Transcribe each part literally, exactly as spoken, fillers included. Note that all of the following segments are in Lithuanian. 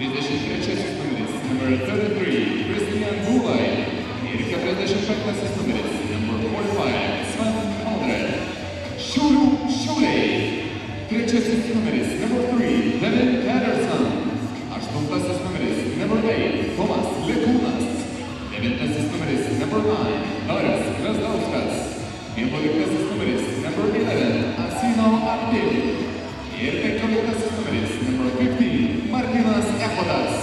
Leadership Chess students number thirty-three, Christian Gulay. American Leadership Class students number forty-five, Sven Aldred. Shuru Shuley. Great Chess students number three, David Patterson. Ashton Class students number eight, Thomas Lekunas. David Class students number nine, Doris Krasdauskas. Empoli Class students number eleven, Asino Arteli. Erkek Class students number fifteen, Martinas Ekodas.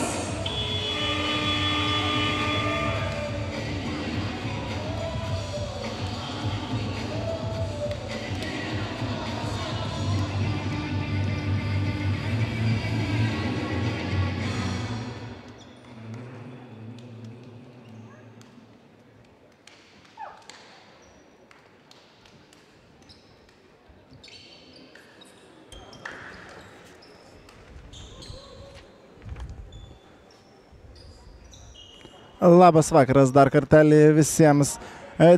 Labas vakaras dar kartelį visiems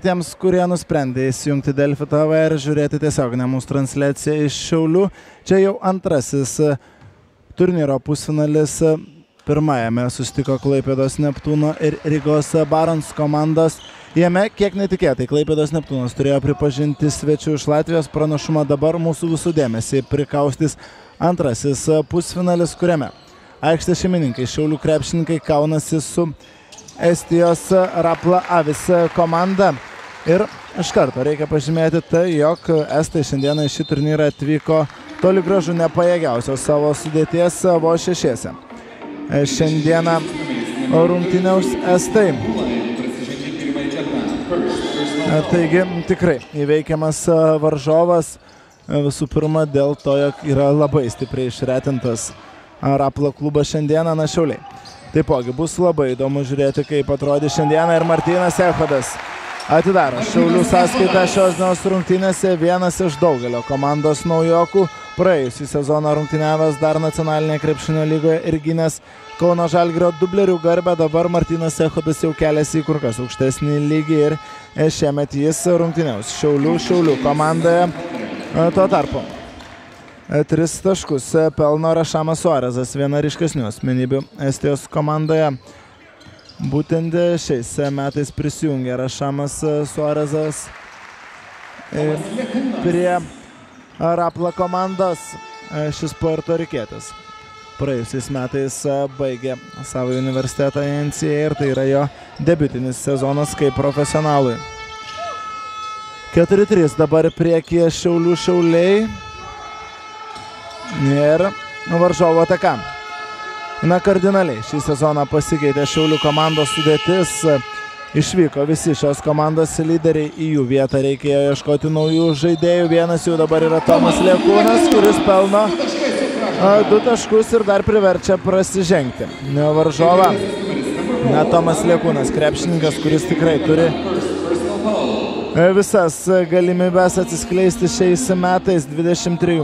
tiems, kurie nusprendė įsijungti Delfi T V ir žiūrėti tiesioginę mūsų transliaciją iš Šiaulių. Čia jau antrasis turnyro pusfinalis. Pirmajame susitiko Klaipėdos Neptūno ir Rygos Barons komandos. Jame kiek netikėtai Klaipėdos Neptūnas turėjo pripažinti svečių iš Latvijos pranašumą. Dabar mūsų visų dėmesį prikaustys antrasis pusfinalis, kuriame aikštės šeimininkai Šiaulių krepšininkai kaunasi su Estijos Rapla Avis komanda. Ir iš karto reikia pažymėti tai, jog estai šiandieną į šį turnyrą atvyko toli gražu nepajėgiausios savo sudėties savo šešiese. Šiandieną rungtyniaus estai. Taigi tikrai įveikiamas varžovas visų pirma dėl to, jog yra labai stipriai išretintas Rapla klubas šiandieną na Šiauliai. Taipogi bus labai įdomu žiūrėti, kaip atrodys šiandieną ir Martynas Echodas atidaro Šiaulių sąskaitą šios dienos rungtynėse, vienas iš daugelio komandos naujokų, praėjusį sezoną rungtyniavęs dar nacionalinėje krepšinio lygoje ir gynęs Kauno Žalgirio dublerių garbę, dabar Martynas Echodas jau keliasi į kur kas aukštesnį lygį ir šiemet jis rungtyniaus Šiaulių Šiaulių komandoje tuo tarpu. Tris taškus pelno Rašamas Suarezas, viena ryškesnių asmenybių Estijos komandoje. Būtent šiais metais prisijungė Rašamas Suarezas prie Rapla komandos. Šis puertorikietis praėjusiais metais baigė savo universitetą N C A A ir tai yra jo debiutinis sezonas kaip profesionalui. keturi trys dabar priekyje Šiaulių Šiauliai. Ir varžovo ataka. Na, kardinaliai šį sezoną pasikeitė Šiaulių komandos sudėtis. Išvyko visi šios komandos lyderiai, į jų vietą reikėjo ieškoti naujų žaidėjų. Vienas jų dabar yra Tomas Lekūnas, kuris pelno du taškus ir dar priverčia prasižengti varžovą. Na, Tomas Lekūnas, krepšininkas, kuris tikrai turi visas galimybės atsiskleisti šiais metais. Dvidešimt trijų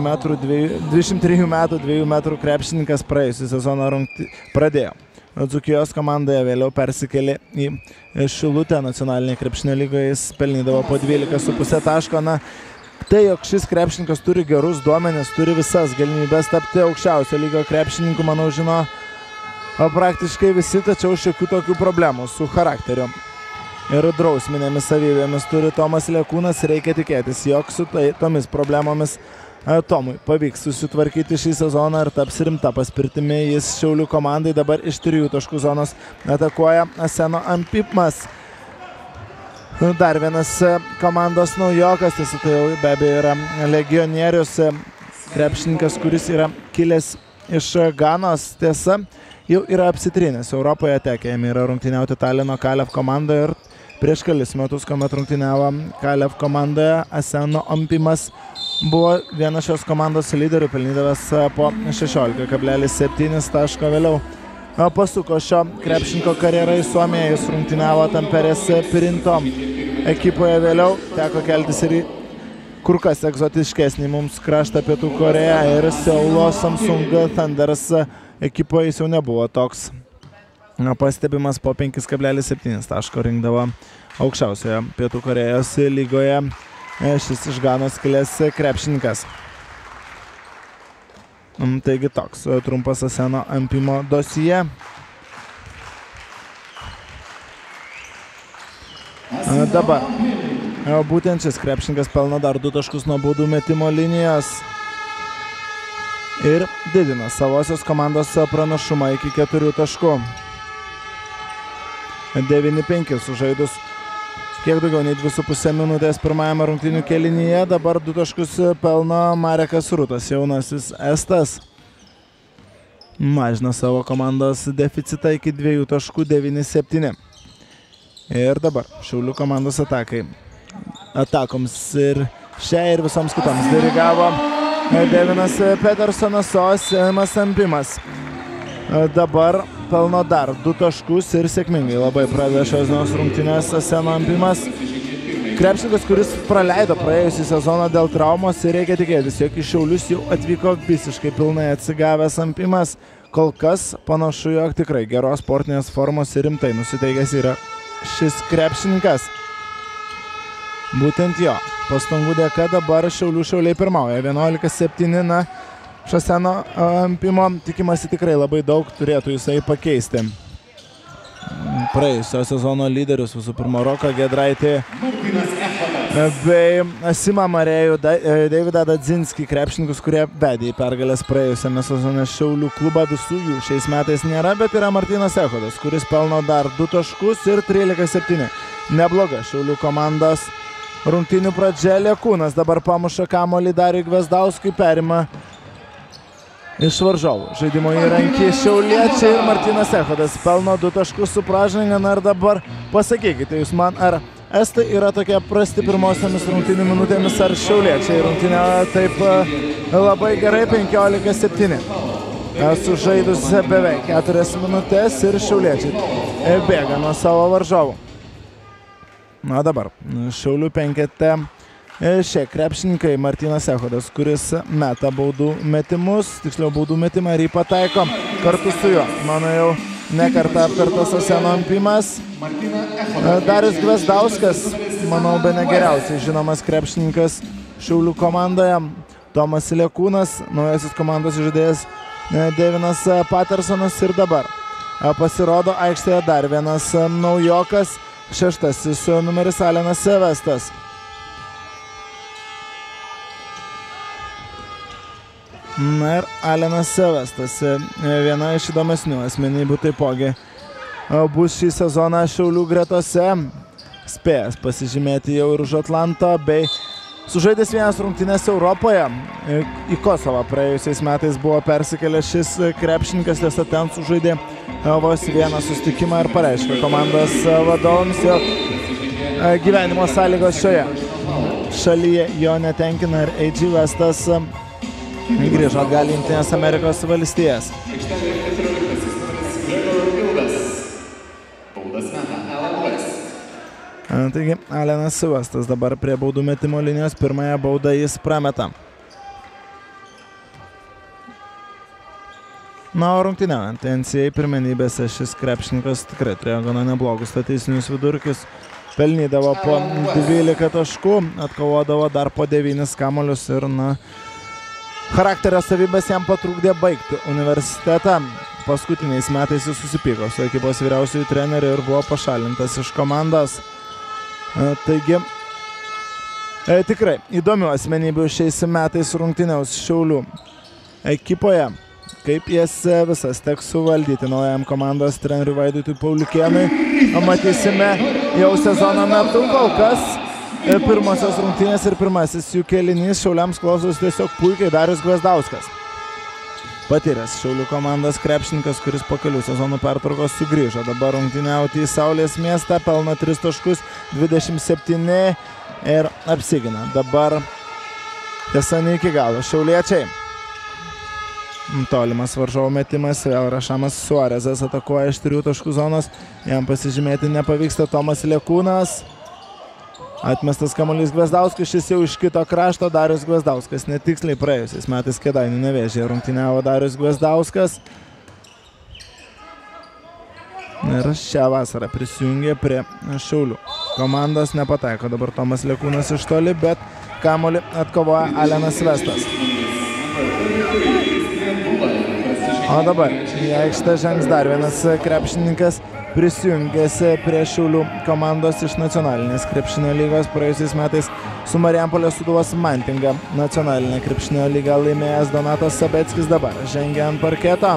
metų dviejų metrų krepšininkas praėjusią sezoną rungtį pradėjo Dzūkijos komandoje, vėliau persikėlė į Šilutę nacionalinėje krepšinio lygoje, jis pelnydavo po dvylika su puse taško. Na, tai, jog šis krepšininkas turi gerus duomenis, turi visas galimybės tapti aukščiausio lygio krepšininku, manau, žino praktiškai visi, tačiau šiokių tokių problemų su charakteriu ir drausminėmis savybėmis turi Tomas Lekūnas. Reikia tikėtis, jog su tai, tomis problemomis Tomui pavyks susitvarkyti šį sezoną ir taps rimta paspirtimi jis Šiaulių komandai. Dabar iš trijų taškų zonos atakuoja Aseno Ampipmas. Dar vienas komandos naujokas, jis tai jau be abejo yra legionierius, krepšininkas, kuris yra kilęs iš Ganos, tiesa. Jau yra apsitrynęs Europoje, tekėjami yra rungtyniauti Talino Kalef komandą ir prieš kelis metus, kuomet rungtyniavo Kalef komandoje, Aseno Ampimas buvo vienas šios komandos lyderių, pelnydavęs po šešiolika kablelis septynis taško. Vėliau pasuko šio krepšinko karjerą į Suomiją, jis rungtyniavo Tamperės Pirinto ekipoje, vėliau teko keltis ir į kur kas egzotiškesnį mums kraštą Pietų Koreją ir Seulo Samsung Thunders ekipoje jis jau nebuvo toks pastebimas, po penkis kablelis septynis taško rinkdavo aukščiausioje Pietų Korėjos lygoje šis iš Ganos kilęs krepšininkas. Taigi toks trumpas Aseno Empimo dosija. Dabar būtent šis krepšininkas pelna dar du taškus nuo baudų metimo linijos ir didina savosios komandos pranašumą iki keturių taškų. devyni penki sužaidus kiek daugiau nei dvi su puse minutės pirmajame rungtynių kėlinyje. Dabar du taškus pelno Marekas Rutas, jaunasis estas. Mažina savo komandos deficitą iki dviejų taškų, devyni septyni. Ir dabar Šiaulių komandos atakai. Atakoms ir šiai ir visoms kitoms dirigavo Devinas Petersonas, o Simas Empimas dabar pelno dar du taškus ir sėkmingai labai pradėjo šios dienos rungtynės Aseno Empimas. Krepšininkas, kuris praleido praėjusį sezoną dėl traumos, ir reikia tikėtis, jog į Šiaulius jau atvyko visiškai pilnai atsigavęs Empimas. Kol kas panašu, jog tikrai geros sportinės formos ir rimtai nusiteigęs yra šis krepšininkas. Būtent jo pastangų dėka dabar Šiaulių Šiauliai pirmauja vienuolika septyni. Na, Aseno Empimo tikimasi tikrai labai daug, turėtų jisai pakeisti praėjusio sezono lyderius, visų pirma Roką Giedraitį bei Asimą Marėjų, Davidą Dadzinskį, krepšininkus, kurie vedė į pergalės praėjusiame sezone Šiaulių klubą. Visų jų šiais metais nėra, bet yra Martynas Echodas, kuris pelno dar du taškus ir trylika septyni. Nebloga Šiaulių komandos rungtynių pradžia. Lekūnas dabar pamuša kamuolį Dariui Gvezdauskui, perima iš varžovų žaidimo įrankį šiauliečiai ir Martynas Echodas pelno du taškus su pražanga. Na ir dabar pasakykite jūs man, ar estai yra tokie prasti pirmosiomis rungtynių minutėmis, ar šiauliečiai rungtynė taip labai gerai. Penkiolika septyni sužaidus beveik keturias minutės ir šiauliečiai bėga nuo savo varžovų. Na dabar Šiaulių penkete šie krepšininkai. Martynas Echodas, kuris meta baudų metimus, tiksliau baudų metimą, ir jį pataiko kartu su juo. Mano jau nekartą aptartas Aseno Empimas. Darius Gvazdauskas, manau, be negeriausiai žinomas krepšininkas Šiaulių komandoje. Tomas Lekūnas, naujasis komandos žaidėjas Devinas Patersonas, ir dabar pasirodo aikštėje dar vienas naujokas, šeštasis numeris Alenas Sevestas. Na ir Alenas Sevestas, viena iš įdomesnių asmenybių taipogi bus šį sezoną Šiaulių gretose, spėjęs pasižymėti jau ir už Atlanto, bei sužaidęs vienas rungtynės Europoje. Į Kosovą praėjusiais metais buvo persikėlęs šis krepšininkas, tiesa ten sužaidė vos vieną susitikimą ir pareiškė komandos vadovams, jog gyvenimo sąlygos šioje šalyje jo netenkina, ir A G Vestas grįžo atgal į Jungtines Amerikos valstijas. Taigi, Alenas Sevestas dabar prie baudų metimo linijos. Pirmąją baudą jis prameta. Na, o rungtyniaujant N C A A pirmenybėse šis krepšininkas tikrai turėjo gana neblogus statistinius vidurkius. Pelnydavo po dvylika taškų, atkovodavo dar po devynis kamuolius ir, na, charakterio savybės jam patrūkdė baigti universitetą. Paskutiniais metais jis susipyko su ekipos vyriausiųjų treneriu ir buvo pašalintas iš komandos. Taigi, tikrai įdomių asmenybių šiais metais rungtyniaus Šiaulių ekipoje. Kaip jas visas teks suvaldyti naujam komandos treneriui Vaidutui Pauliukėnui, matysime jau sezono metu. Kol kas pirmosios rungtynės ir pirmasis jų kėlinys Šiauliams klausos tiesiog puikiai. Darius Gvazdauskas, patyręs Šiaulių komandos krepšininkas, kuris po kelių sezonų pertraukos sugrįžo dabar rungtyniauti į Saulės miestą, pelno tris taškus, dvidešimt septyni, ir apsigina dabar, tiesa, ne iki galo šiauliečiai. Tolimas varžovo metimas, vėl Rašamas Suarezas atakuoja iš trijų taškų zonos, jam pasižymėti nepavyksta. Tomas Lekūnas, atmestas kamuolys Gvazdauskas, šis jau iš kito krašto. Darius Gvazdauskas, netiksliai praėjusiais metais Kėdainių Nevėžyje rungtyniavo Darius Gvazdauskas. Ir šią vasarą prisijungė prie Šiaulių komandos, nepataiko dabar Tomas Lekūnas iš toli, bet kamuolį atkovoja Alenas Vestas. O dabar į aikštę žengs dar vienas krepšininkas, prisijungęs prie Šiaulių komandos iš nacionalinės krepšinio lygos. Praėjusiais metais su Marijampolės Sūduvos Mantinga nacionalinę krepšinio lygą laimėjęs Donatas Sabeckis dabar žengia ant parketo.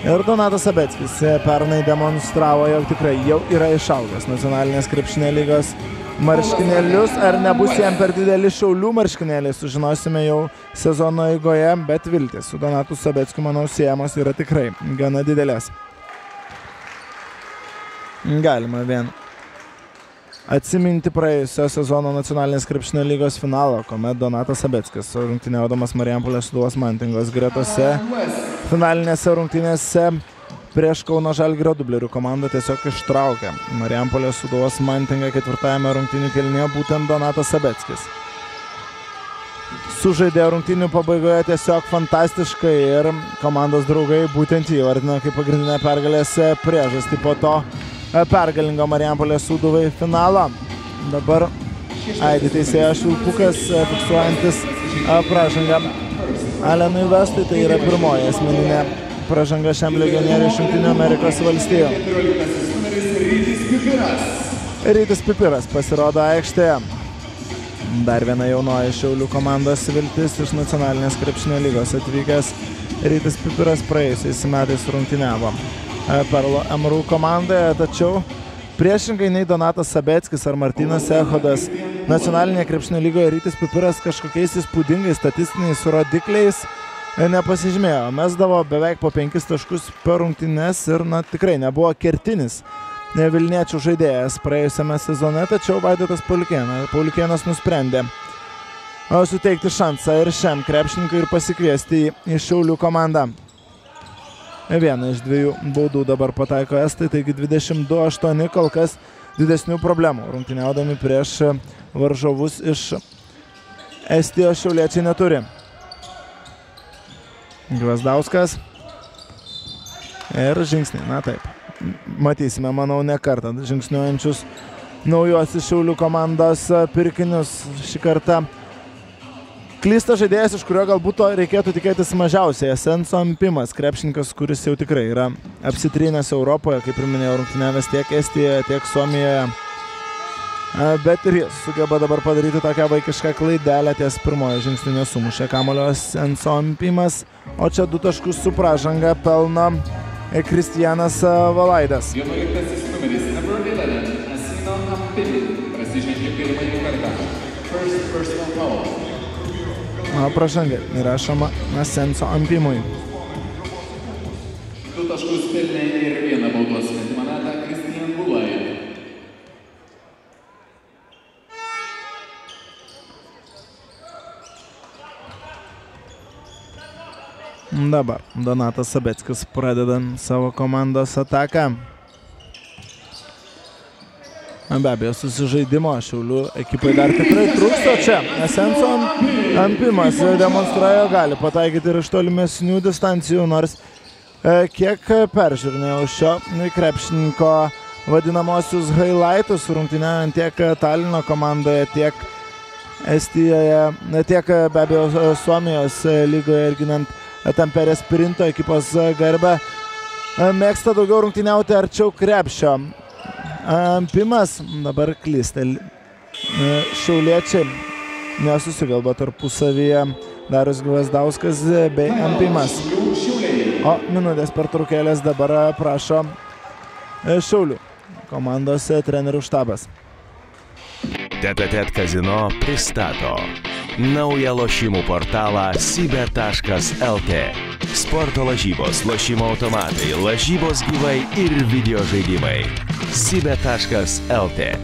Ir Donatas Sabeckis pernai demonstravo, jog tikrai jau yra išaugęs nacionalinės krepšinio lygos marškinėlius. Ar nebus jam per dideli Šiaulių marškinėliai, sužinosime jau sezono eigoje, bet viltis su Donatu Sabeckiu, manau, siejamos yra tikrai gana didelės. Galima vien atsiminti praėjusio sezono nacionalinės krepšinio lygos finalo, kuomet Donatas Sabeckis, rungtyniaudamas Marijampolės Sūduvos Mantingos gretose, finalinėse rungtynėse prieš Kauno Žalgirio dublerių komandą tiesiog ištraukė Marijampolės Sūduvos Mantingą ketvirtajame rungtynių kėlinėje būtent Donatas Sabeckis. Sužaidė rungtynių pabaigoje tiesiog fantastiškai ir komandos draugai būtent jį vardino kaip pagrindinę pergalės priežastį po to pergalingo Marijampolės Sūduvai finalo. Dabar aidi teisėjo švilpukas fiksuojantis pražangą Alenui Vestui. Tai yra pirmoji asmeninė pražanga šiam legionieriui iš Jungtinių Amerikos valstijų. Rytis Pipiras pasirodo aikštėje. Dar viena jaunoji Šiaulių komandos viltis iš nacionalinės krepšinio lygos atvykęs Rytis Pipiras praėjusiais metais rungtyniavo Perlo Emrų komandoje, tačiau priešingai nei Donatas Sabeckis ar Martynas Echodas, nacionalinėje krepšinio lygoje Rytis Pipiras kažkokiais įspūdingais statistiniais rodikliais nepasižymėjo. Mesdavo beveik po penkis taškus per rungtynes ir na, tikrai nebuvo kertinis Vilniečių žaidėjas praėjusiame sezone, tačiau Vaidotas Pauliukėnas nusprendė suteikti šansą ir šiam krepšininkui ir pasikviesti į Šiaulių komandą. Vieną iš dviejų baudų dabar pataiko estai, taigi dvidešimt du aštuoni, kol kas didesnių problemų rungtyniaudami prieš varžovus iš Estijos šiauliečiai neturi. Gvazdauskas ir žingsniai, na taip, matysime, manau, ne kartą žingsniuojančius naujuosius Šiaulių komandos pirkinius šį kartą. Klysta žaidėjas, iš kurio galbūt reikėtų tikėtis mažiausiai, Senso Ampimas, krepšininkas, kuris jau tikrai yra apsitrynęs Europoje, kaip ir minėjau, rungtyniavęs tiek Estijoje, tiek Suomijoje. Bet ir jis sugeba dabar padaryti tokią vaikišką klaidelę, ties pirmojo žingsnio nesumušė kamuolio Senso Ampimas, o čia du taškus su pražanga pelno Kristijanas Valaidas. Pražanga įrašoma Senso Ampimui. Dabar Donatas Sabeckis pradeda savo komandos ataką. Be abejo, susižaidimo Šiaulių ekipai dar tikrai trūksta čia. Senso Ampimas demonstruoja, gali pataikyti ir iš tolimesnių distancijų, nors kiek peržiūrėjau šio krepšininko vadinamosius highlightus, rungtyniaujant tiek Talino komandoje, tiek Estijoje, tiek be abejo Suomijos lygoje ir ginant Tamperės Pirinto ekipos garbę, mėgsta daugiau rungtyniauti arčiau krepšio. Ampimas dabar klysta. Šiauliečiai nesusigalba tarpusavyje, Darius Gvazdauskas bei Ampimas. O minutės per trukėlės dabar prašo Šiaulių komandos trenerių štabas. Tet-a-tet kazino pristato naują lošimų portalą sibet taškas lt. Sporto lažybos, lošimo automatai, lažybos gyvai ir video žaidimai. sibet taškas lt.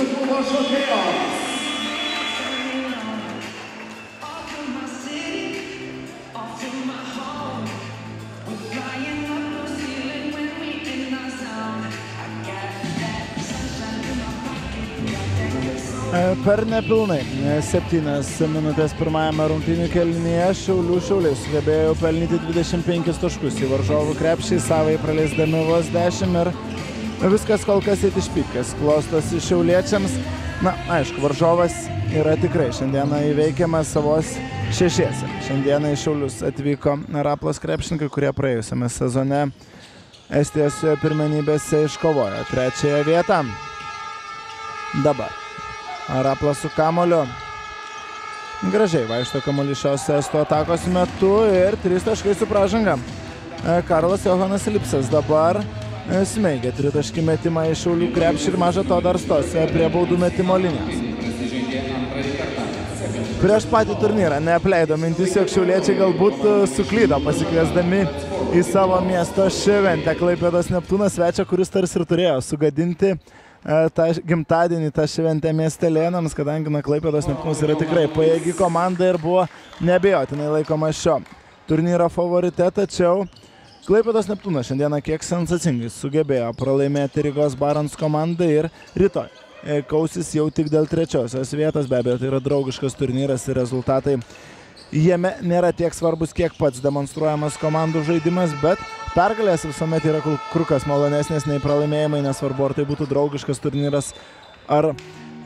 beautiful martial chaos. Off from my city, off from my home. We're flying up the ceiling when we in our sound. I got that sunshine in my pocket. Per nepilnai septynias minutės pirmajame rungtynių kėlinyje Šiaulių Šiauliai sugebėjo pelnyti dvidešimt penkis taškus į varžovų krepšį, savai praleisdami vos dešimt ir viskas kol kas įt išpykęs klostosi šiauliečiams. Na, aišku, varžovas yra tikrai šiandieną įveikiamas savos šešiese. Šiandieną į Šiaulius atvyko Raplos krepšininkai, kurie praėjusiame sezone Estijos pirmenybėse iškovojo trečiąją vietą. Dabar Raplas su kamoliu. Gražiai vaikšto kamuolys šios estų atakos metu ir trys taškai su pražanga. Karlas Johanas Lipsas dabar smeigia tritaškį metimą iš Šiaulių krepšį ir maža to dar stos prie baudų metimo linijos. Prieš patį turnyrą neapleido mintis, jog šiauliečiai galbūt suklydo pasikviesdami į savo miesto šventę Klaipėdos Neptūno svečią, kuris tarsi ir turėjo sugadinti tą gimtadienį, tą šventę miestelėnams, kadangi Klaipėdos Neptūnas yra tikrai pajėgi komanda ir buvo neabejotinai laikoma šio turnyro favorite, tačiau Klaipėdos Neptūnas šiandieną kiek sensacingai sugebėjo pralaimėti Rygos Barons komandą ir rytoj kausis jau tik dėl trečiosios vietos. Be abejo, tai yra draugiškas turnyras ir rezultatai jame nėra tiek svarbus, kiek pats demonstruojamas komandų žaidimas, bet pergalės visuomet yra kur kas malonesnės nei pralaimėjimai, nesvarbu ar tai būtų draugiškas turnyras ar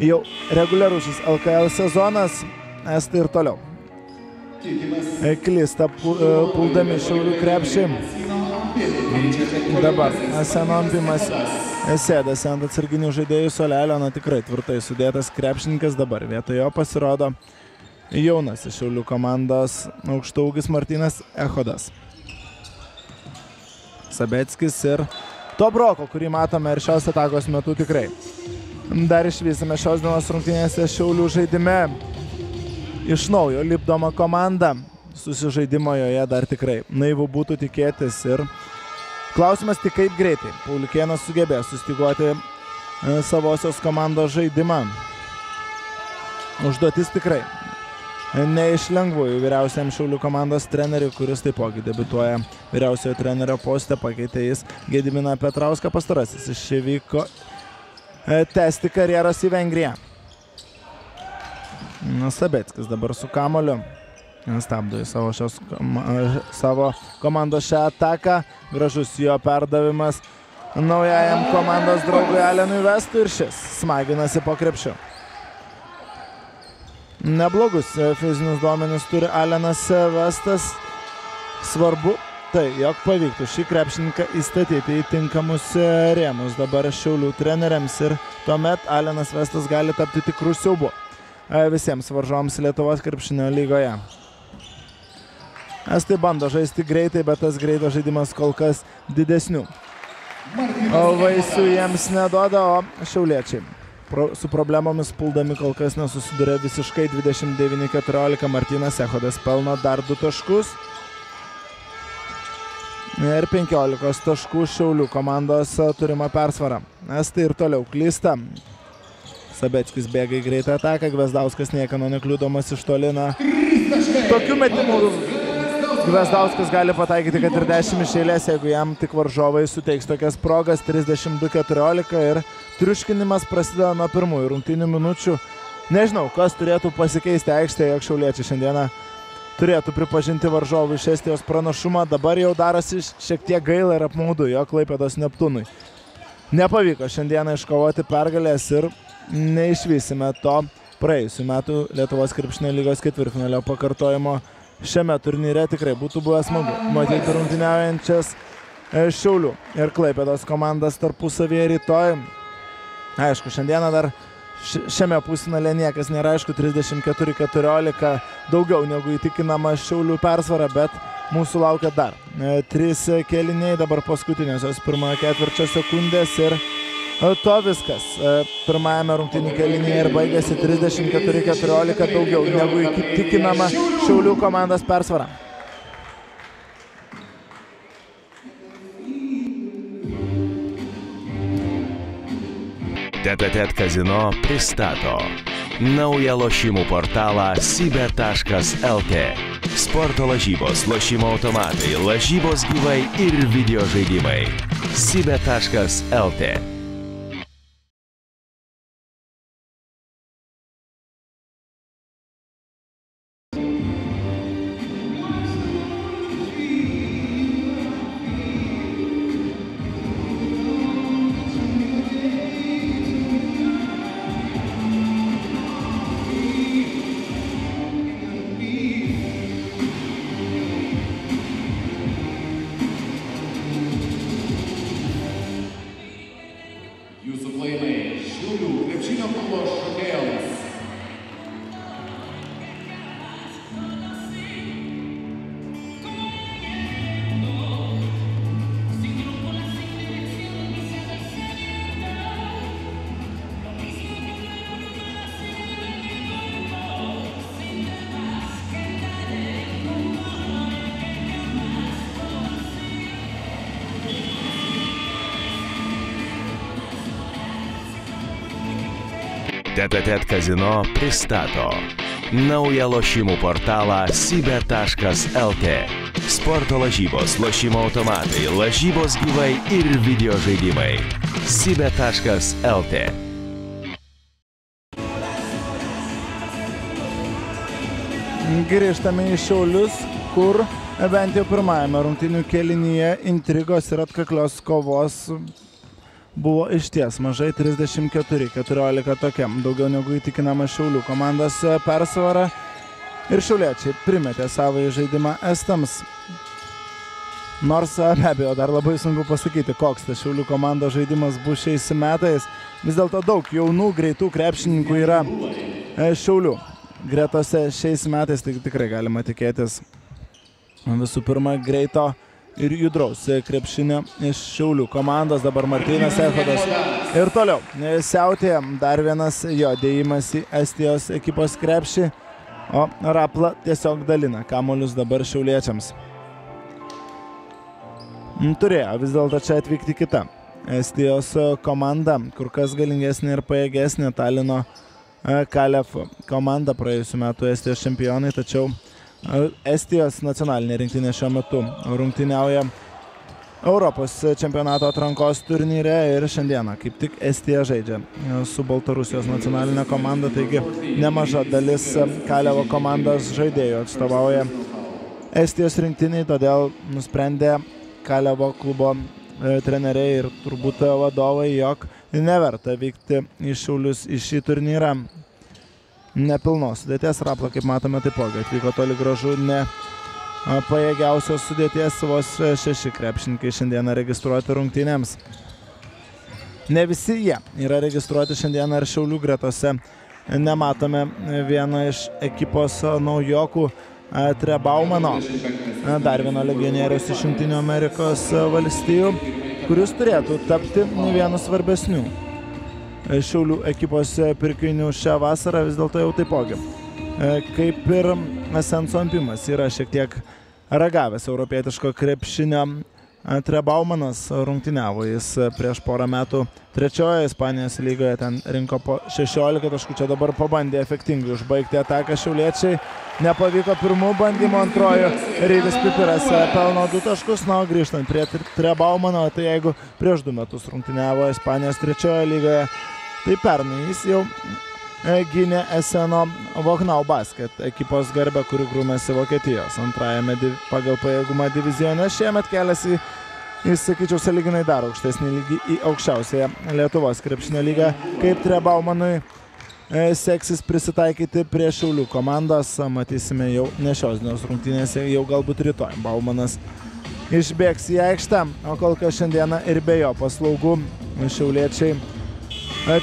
jau reguliarusis L K L sezonas. Estai ir toliau klysta puldami Šiaulių krepšį. Dabar Senampimas sėdasi ant atsarginių žaidėjų suolelio, na tikrai tvirtai sudėtas krepšininkas dabar. Vietoj jo pasirodo jaunas iš Šiaulių komandos aukštaūgis Martynas Echodas. Sabetskis ir Tobroko, kurį matome ir šios atakos metu tikrai. Dar išvysime šios dienos rungtynėse Šiaulių žaidime. Iš naujo lipdoma komanda, susižaidimo joje dar tikrai naivu būtų tikėtis ir klausimas tik kaip greitai Pauliukėnas sugebės sustiguoti savosios komandos žaidimą. Užduotis tikrai ne iš lengvųjų vyriausiam Šiaulių komandos treneriui, kuris taipogi debiutuoja vyriausiojo trenerio poste, pakeitė jis Gediminą Petrauską, pastarasis išvyko tęsti karjeros į Vengriją. Sabetskis dabar su kamoliu, stabdo į savo komandos šią ataką, gražus jo perdavimas naujajam komandos draugui Alenui Vestui ir šis smaginasi po krepšiu. Neblogus fizinius duomenis turi Alenas Vestas, svarbu tai, jog pavyktų šį krepšininką įstatyti į tinkamus rėmus dabar Šiaulių treneriams ir tuomet Alenas Vestas gali tapti tikrų siaubu visiems varžoms Lietuvos krepšinio lygoje. Estai bando žaisti greitai, bet tas greito žaidimas kol kas didesnių vaisių jiems neduoda, o šiauliečiai su problemomis puldami kol kas nesusidurė visiškai. Dvidešimt devyni keturiolika Martynas Echodas pelno dar du taškus ir penkiolika taškų Šiaulių komandos turima persvara. Estai ir toliau klysta. Sabetskis bėga į greitą ataką, Gvazdauskas niekano nekliūdomas iš tolina. Tokių metimų Gvazdauskas gali pataikyti, kad ir dešimt išėlės, jeigu jam tik varžovai suteiks tokias progas. Trisdešimt du keturiolika ir triuškinimas prasideda nuo pirmųjų rungtynių minučių. Nežinau, kas turėtų pasikeisti aikštėje, jog šiauliečiai šiandieną turėtų pripažinti varžovų iš Estijos pranašumą. Dabar jau darosi šiek tiek gaila ir apmaudu, jog Klaipėdos Neptūnui nepavyko šiandieną iškovoti pergalės ir neišvysime to praėjusių metų Lietuvos krepšinio lygos ketvirtfinalio pakartojimo šiame turnyre. Tikrai būtų buvę smagu matyti rungtyniaujančias Šiaulių ir Klaipėdos komandas tarpusavyje rytoj. Aišku, šiandieną dar šiame pusfinale niekas nėra aišku, trisdešimt keturi keturiolika daugiau negu įtikinama Šiaulių persvara, bet mūsų laukia dar trys kėliniai, dabar paskutinėsios pirmojo ketvirčio sekundės ir to viskas pirmajame rungtynių kėlinyje ir baigėsi trisdešimt keturi keturiolika daugiau negu tikinama Šiaulių komandos persvara. Тет-а-тет казино Pristato. Naują lošimų portalą sibet taškas lt. Sporto lažybos, lošimo automatai, lažybos gyvai ir video žaidimai. sibet taškas lt. Тет-а-тет казино Pristato. Naują lošimų portalą sibet taškas lt. Sporto lažybos, lošimo automatai, lažybos gyvai ir video žaidimai. sibet taškas lt. Grįžtame į Šiaulius, kur bent jau pirmajame rungtynių kėlinyje intrigos ir atkaklios kovos buvo išties mažai, trisdešimt keturi keturiolika, tokia daugiau negu įtikinama Šiaulių komandos persvara, ir šiauliečiai primetė savo žaidimą estams. Nors be abejo dar labai sunku pasakyti, koks tas Šiaulių komandos žaidimas bus šiais metais, vis dėlto daug jaunų greitų krepšininkų yra Šiaulių gretose šiais metais, tai tikrai galima tikėtis visų pirma greito ir judraus krepšinio iš Šiaulių komandos. Dabar Martynas Echodas. Ir toliau siautėje dar vienas jo dėjimas į Estijos ekipos krepšį, o Rapla tiesiog dalina kamuolius dabar šiauliečiams. Turėjo vis dėlto čia atvykti kita Estijos komanda, kur kas galingesnė ir pajėgesnė, Talino Kalef komanda, praėjusiu metu Estijos čempionai, tačiau Estijos nacionalinė rinktinė šiuo metu rungtyniauja Europos čempionato atrankos turnyre, ir šiandieną kaip tik Estija žaidžia su Baltarusijos nacionalinė komanda, taigi nemaža dalis Kalevo komandos žaidėjų atstovauja Estijos rinktiniai, todėl nusprendė Kalevo klubo treneriai ir turbūt vadovai, jog neverta vykti į Šiaulius į šį turnyrą nepilnos sudėties. Rapla, kaip matome, taipogi atvyko toli gražu ne pajėgiausios sudėties, vos šeši krepšininkai šiandieną registruoti rungtynėms. Ne visi jie yra registruoti šiandieną ir Šiaulių gretose. Nematome vieno iš ekipos naujokų, Trebaumano, dar vieno legionieriaus iš Jungtinių Amerikos valstijų, kuris turėtų tapti vienu svarbesnių Šiaulių ekipos pirkinių šią vasarą, vis dėlto jau taipogi, kaip ir Senso Ampimas, yra šiek tiek ragavęs europietiško krepšinio. Trebaumanas rungtyniavo jis prieš porą metų trečiojoje Ispanijos lygoje, ten rinko po šešiolika taškų, čia dabar pabandė efektingai užbaigti ataką šiauliečiai. Nepavyko pirmų bandymų, antrojų Rytis Pipiras pelno du taškus. Na, grįžtant prie Trebaumano, tai jeigu prieš du metus rungtyniavo Ispanijos trečiojoje lygoje, tai pernai jis jau gynė Eseno Vognau Basket ekipos garbę, kuri grūmėsi Vokietijos antrajame pagal pajėgumą divizione. Šiemet keliasi, sakyčiau, sąlyginai dar aukštesnį lygį, į aukščiausią Lietuvos krepšinio lygą. Kaip Trebaumanui seksis prisitaikyti prie Šiaulių komandos, matysime jau ne šios dienos rungtynėse, jau galbūt rytoj Baumanas išbėgs į aikštę, o kol kas šiandieną ir be jo paslaugų šiauliečiai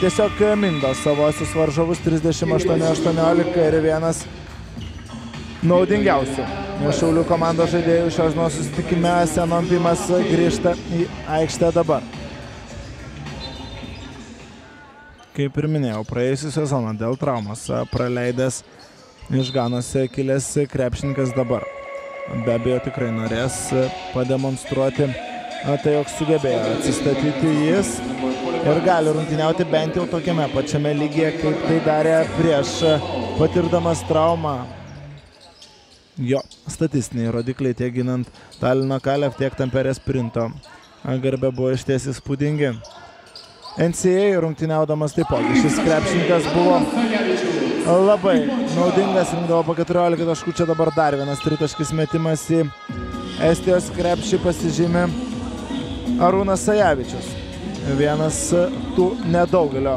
tiesiog mindo savosius varžovus trisdešimt aštuoni aštuoniolika, ir vienas naudingiausių Šiaulių komandos žaidėjų šios dienos susitikime, Seno Ampimas, grįžta į aikštę dabar. Kaip ir minėjau, praėjusią sezoną dėl traumos praleidęs iš Ganos kilęs krepšininkas dabar be abejo tikrai norės pademonstruoti tai, jog sugebėjo atsistatyti jis. ir gali rungtyniauti bent jau tokiame pačiame lygyje, kaip tai darė prieš patirdamas traumą. Jo, statistiniai rodikliai tiek ginant Talino Kalef, tiek Tamperės Printo garbę buvo išties įspūdingi. N C A rungtyniaudamas taipogi šis krepšininkas buvo labai naudingas, rinkdavo po keturiolika taškų. Čia dabar dar vienas tritaškis metimas į Estijos krepšį, pasižymi Arūnas Sajavičius. Vienas tų nedaugelio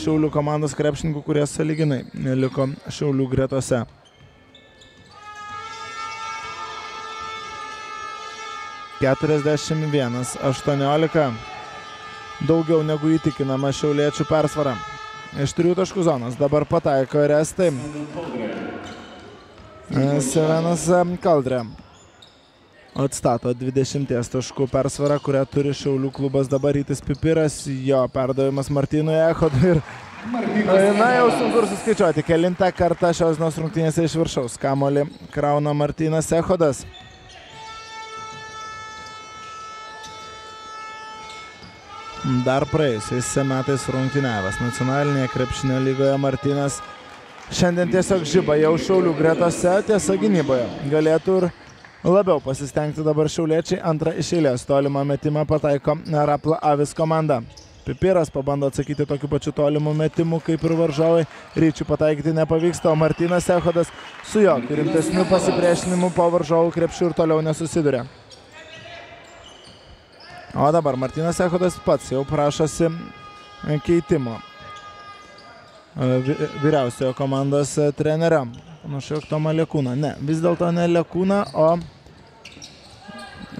Šiaulių komandos krepšininkų, kurie sąlyginai liko Šiaulių gretose. keturiasdešimt vienas aštuoniolika. Daugiau negu įtikinama šiauliečių persvara. Iš trijų taškų zonos dabar pataiko ir estai. Sevenas Kaldrė atstato dvidešimt taškų persvarą, kurią turi Šiaulių klubas dabar. Rytis Pipiras, jo perdavimas Martynui Echodui ir... Na, jau sunku suskaičiuoti, kelintą kartą šios dienos rungtynėse iš viršaus kamolį krauna Martynas Echodas. Dar praėjusiais metais rungtyniavęs nacionalinėje krepšinio lygoje Martynas šiandien tiesiog žiba jau Šiaulių gretose, tiesa gynyboje galėtų ir labiau pasistengti dabar šiauliečiai. Antrą iš eilės tolimą metimą pataiko Rapla Avis komanda. Pipiras pabando atsakyti tokiu pačiu tolimu metimu kaip ir varžovai. Ryčių pataikyti nepavyksta, o Martynas Echodas su jo rimtesniu pasipriešinimu po varžovų krepšių ir toliau nesusiduria. O dabar Martynas Echodas pats jau prašosi keitimo vyriausiojo komandos trenerio. Panašu, jog Tomą Lekūną. Ne, vis dėlto ne Lekūną, o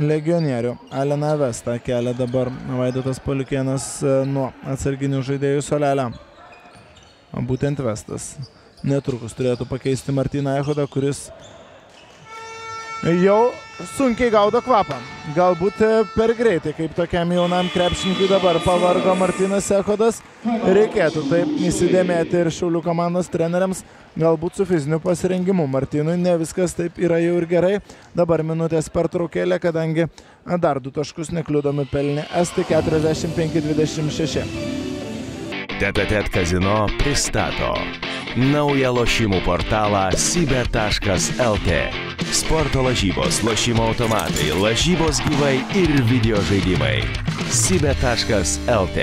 legionierių Aleną Vestą kelia dabar Vaidotas Paliukėnas nuo atsarginių žaidėjų suolelio. Būtent Vestas netrukus turėtų pakeisti Martyną Echodą, kuris jau sunkiai gaudo kvapą. Galbūt per greitai, kaip tokiam jaunam krepšininkui dabar pavargo Martynas Echodas. Reikėtų taip įsidėmėti ir Šiaulių komandos treneriams. Galbūt su fiziniu pasirengimu Martynui ne viskas taip yra jau ir gerai. Dabar minutės pertraukėlė, kadangi dar du taškus nekliudomi pelnė estai. Keturiasdešimt penki dvidešimt šeši. T P T Kazino pristato naują lošimų portalą sibet taškas lt. Sporto lažybos, lošimo automatai, lažybos gyvai ir video žaidimai. sibet taškas lt.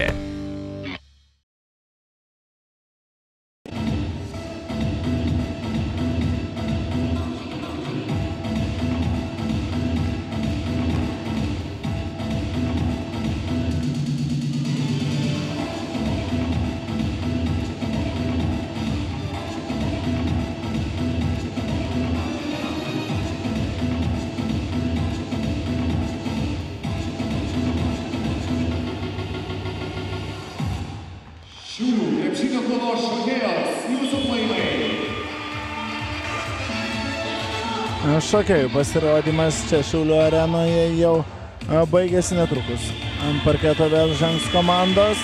Šokėjų pasirodymas čia Šiaulių arenoje jau baigėsi netrukus. Ant parketo vėl žengs komandos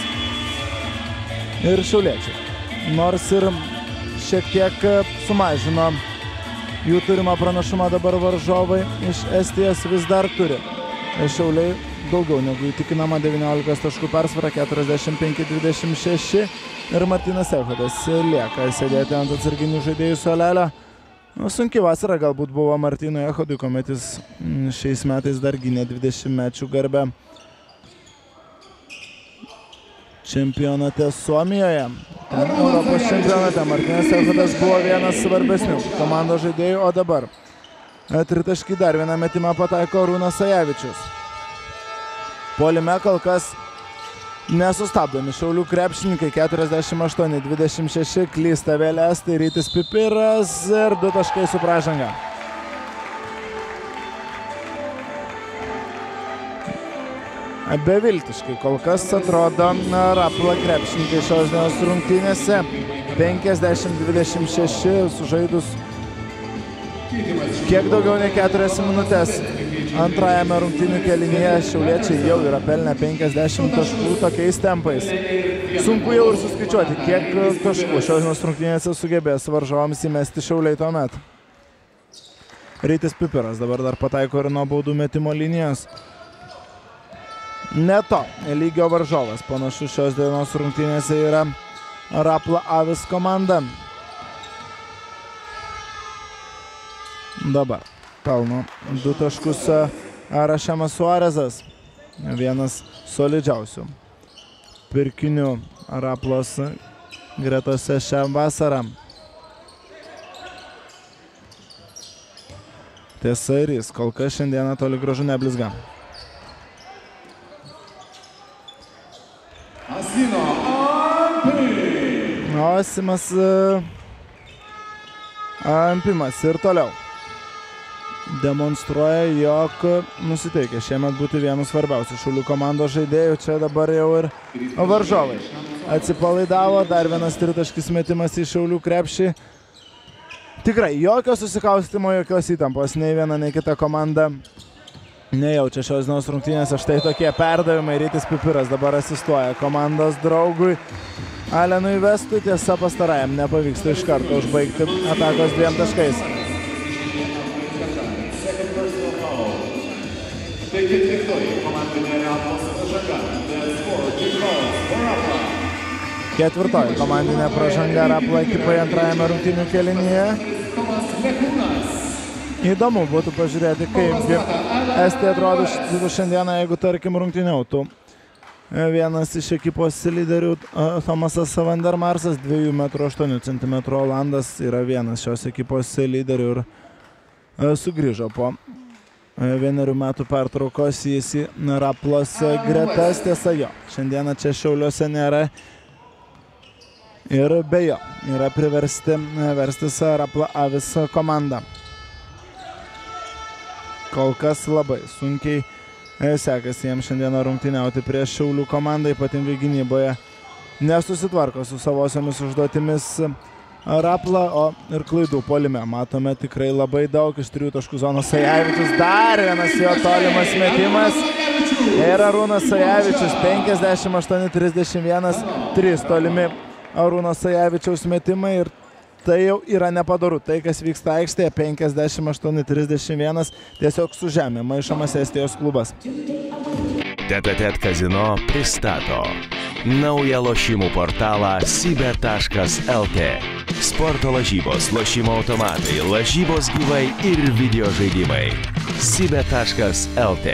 ir šiauliečiai. Nors ir šiek tiek sumažino jų turimą pranašumą dabar varžovai iš Estijos, vis dar turi Šiauliai daugiau negu įtikinama devyniolika taškų persvara. Keturiasdešimt penki dvidešimt šeši ir Martynas Echodas lieka sėdėti ant atsarginių žaidėjų suolelio. Sunki vasara galbūt buvo Martynui Echodui, kuomet jis šiais metais dar gynė dvidešimtmečių garbę čempionate Suomijoje. Ten Europos čempionate Martynas Echodas buvo vienas svarbesnių komandos žaidėjų, o dabar tritaškį dar vieną metimą pataiko Arūnas Sajavičius. Puolime kol kas nesustabdomi Šiaulių krepšininkai. Keturiasdešimt aštuoni dvidešimt šeši, klysta vėl estai. Rytis Pipiras ir du taškai su pražanga. Beviltiškai kol kas atrodo Rapla krepšininkai šios dienos rungtynėse. Penkiasdešimt dvidešimt šeši sužaidus kiek daugiau nei keturias minutės antrajame rungtynių kelinyje šiauliečiai jau yra pelnę penkiasdešimt taškų tokiais tempais. Sunku jau ir suskaičiuoti, kiek taškų šios dienos rungtynėse sugebės varžovams įmesti Šiauliai tuomet. Rytis Pipiras dabar dar pataiko ir nuo baudų metimo linijos. neto lygio varžovas. Panašu, šios dienos rungtynėse yra Rapla Avis komanda. Dabar pelno du taškus Rašemas Suarezas. Vienas solidžiausių pirkinių Raplos gretose šią vasarą. Tiesa ir jis kol kas šiandieną toli gražu neblizga. Asimas Ampimas ir toliau demonstruoja, jog nusiteikia šiemet būti vienu svarbiausių Šiaulių komandos žaidėjų. Čia dabar jau ir varžovai atsipalaidavo. Dar vienas tritaškis metimas į Šiaulių krepšį. Tikrai jokio susikaustimo, jokios įtampos. Nei viena, nei kita komanda nejaučia šios dienos rungtynės. Štai tokie perdavimai. Rytis Pipiras dabar asistuoja komandos draugui Alenui Vestui. Tiesa, pastarajam nepavyksta iš karto užbaigti atakos dviem taškais. Ketvirtoji komandinė pražanga Rapla ekipai antrajame rungtynių kėlinyje. Įdomu būtų pažiūrėti, kaipgi Estija atrodo šiandieną, jeigu tarkim rungtyniautų vienas iš ekipos lyderių Thomasas Vandermarsas, dviejų metrų aštuonių centimetrų olandas, yra vienas šios ekipos lyderių ir sugrįžo po vienerių metų pertraukos jis į Raplos gretas. Tiesa, jo šiandieną čia Šiauliuose nėra ir be jo yra priversti verstis Rapla Avis komanda. Kol kas labai sunkiai sekasi jiems šiandieną rungtyniauti prieš Šiaulių komandą, ypatingai gynyboje nesusitvarko su savosiomis užduotimis Rapla, o ir klaidų puolime matome tikrai labai daug. Iš trijų taškų zonos Sajavičius, dar vienas jo tolimas metimas. Ir Arūnas Sajavičius, penkiasdešimt aštuoni trisdešimt vienas, trys tolimi Arūno Sajavičiaus metimai. Ir tai jau yra nepadaru. Tai, kas vyksta aikštėje, penkiasdešimt aštuoni trisdešimt vienas, tiesiog su žemė maišomas Estijos klubas. Tetetet Kazino pristato naują lošimų portalą sibet taškas lt. Sporto lažybos, lošimo automatai, lažybos gyvai ir video žaidimai. sibet taškas lt.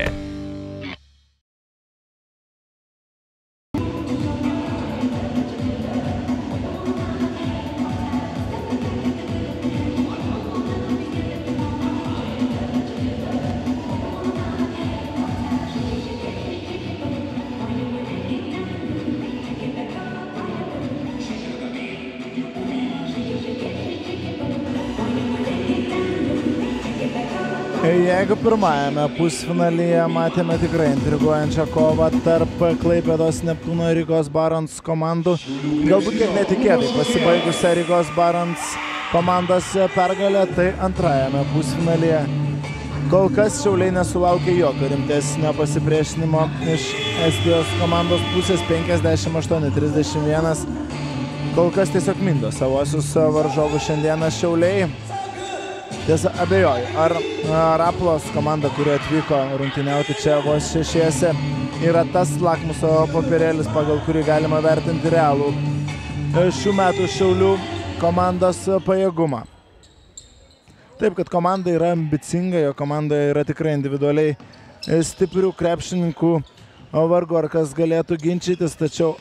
Jeigu pirmajame pusfinalyje matėme tikrai intriguojančią kovą tarp Klaipėdos Neptūno ir Rygos Barons komandų, galbūt kiek netikėtai pasibaigusią Rygos Barons komandos pergalę, tai antrajame pusfinalyje kol kas Šiauliai nesulaukė jokio rimtesnio pasipriešinimo iš Estijos komandos pusės. Penkiasdešimt aštuoni trisdešimt vienas kol kas tiesiog mindo savosius varžovų šiandieną Šiauliai. Tiesa, abejoju, ar Raplos komanda, kuri atvyko rungtyniauti čia vos šešiese, yra tas lakmuso popierėlis, pagal kurį galima vertinti realų šių metų Šiaulių komandos pajėgumą. Taip, kad komanda yra ambicinga, jo komandoje yra tikrai individualiai stiprių krepšininkų, vargu ar kas galėtų ginčytis, tačiau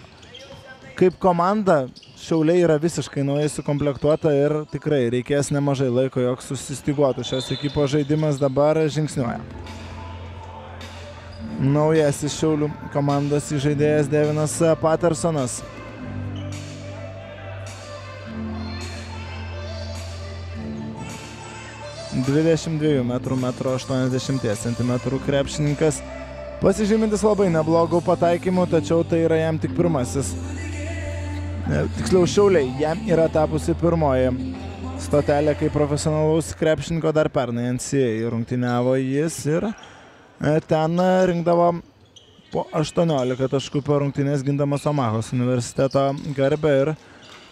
kaip komanda Šiauliai yra visiškai naujai sukomplektuota ir tikrai reikės nemažai laiko, jog susistiguotų šios ekipos žaidimas. Dabar žingsniuoja naujasis Šiaulių komandos įžaidėjas Devinas Patersonas. dvidešimt dviejų metrų aštuoniasdešimties centimetrų krepšininkas, pasižymintis labai neblogų pataikymų, tačiau tai yra jam tik pirmasis. Tiksliau, Šiauliai jam yra tapusi pirmoji stotelė kaip profesionalaus krepšininko. Dar pernai N C A A rungtyniavo jis ir ten rinkdavo po aštuoniolika taškų per rungtynės, gindamas Omahos universiteto garbę. Ir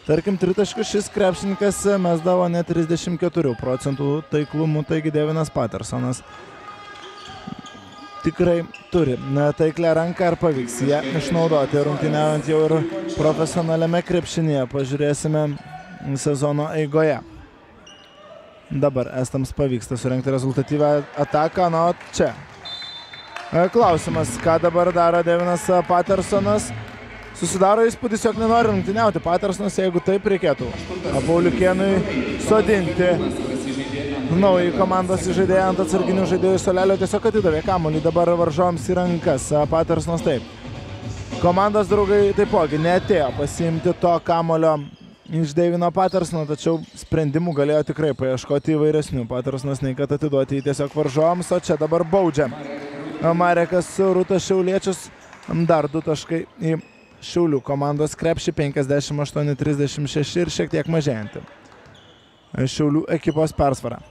tarkim, tritaškius šis krepšininkas mesdavo net trisdešimt keturių procentų taiklumų, taigi Devinas Patersonas tikrai turi. Taiklę ranką ar pavyks ją išnaudoti rungtyniaujant jau ir profesionaliame krepšinėje. Pažiūrėsime sezono eigoje. Dabar estams pavyksta surengti rezultatyvę ataką, nu čia. Klausimas, ką dabar daro Devinas Patersonas. Susidaro įspūdis, jog nenori rungtyniauti Patersonas, jeigu taip reikėtų Pauliukėnui sodinti naują komandos žaidėją ant atsarginių žaidėjų suolelio, tiesiog atidavė kamuolį dabar varžovams į rankas. Patersonas taip. Komandos draugai taipogi neatėjo pasiimti to kamuolio iš Devino Patersono, tačiau sprendimų galėjo tikrai paieškoti įvairesnių. Patersonas nei kad atiduoti jį tiesiog varžovams, o čia dabar baudžia. Marekas Rūta Šiauliečius, dar du taškai į Šiaulių komandos krepšį, penkiasdešimt aštuoni trisdešimt šeši ir šiek tiek mažėjantį Šiaulių ekipos persvarą.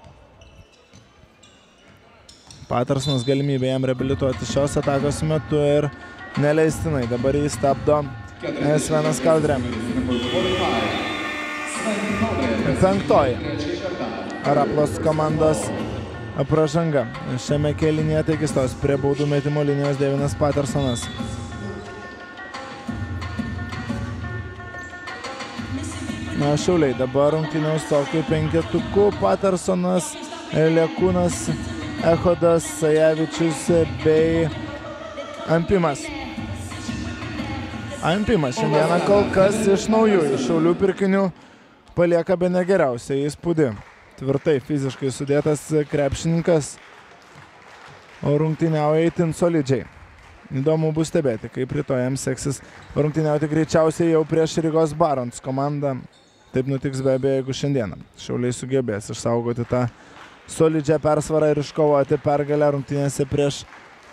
Patersonas galimybė jam reabilituoti šios atakos metu ir neleistinai dabar jį stabdo Svenas Kaldrė. Penktoji Raplos komandos pražanga šiame kėlinėje, taigi stos prie baudų metimo linijos Devinas Patersonas. Šiauliai dabar rungtyniaus tokiu penketuku: Patersonas, Lekūnas, Echodas, Sajavičius bei Ampimas. Ampimas šiandieną kol kas iš naujųjų Šiaulių pirkinių palieka bene geriausią įspūdį. Tvirtai fiziškai sudėtas krepšininkas, o rungtyniauja itin solidžiai. Įdomu bus stebėti, kaip rytoj jam seksis rungtyniauti, greičiausiai jau prieš Rygos Barons komandą. Taip nutiks be abejo, jeigu šiandieną Šiauliai sugebės išsaugoti tą solidžią persvarą ir iškovoti pergalę rungtynėse prieš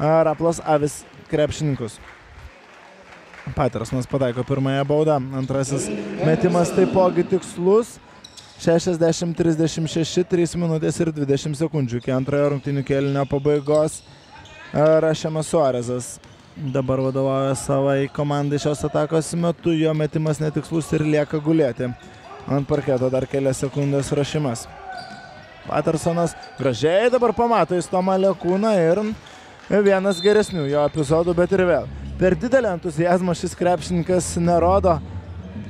Raplos Avis krepšininkus. Patersonas pataiko pirmąją baudą, antrasis metimas taipogi tikslus, šešiasdešimt trisdešimt šeši, trys minutės ir dvidešimt sekundžių iki antrojo rungtynių kėlinio pabaigos. Rašemas Suarezas dabar vadovauja savai komandai šios atakos metu, jo metimas netikslus ir lieka gulėti ant parketo, dar kelias sekundės rašymas. Patersonas gražiai dabar pamato į Tomą Lekūną ir vienas geresnių jo epizodų, bet ir vėl per didelį entuzijazmą šis krepšininkas nerodo,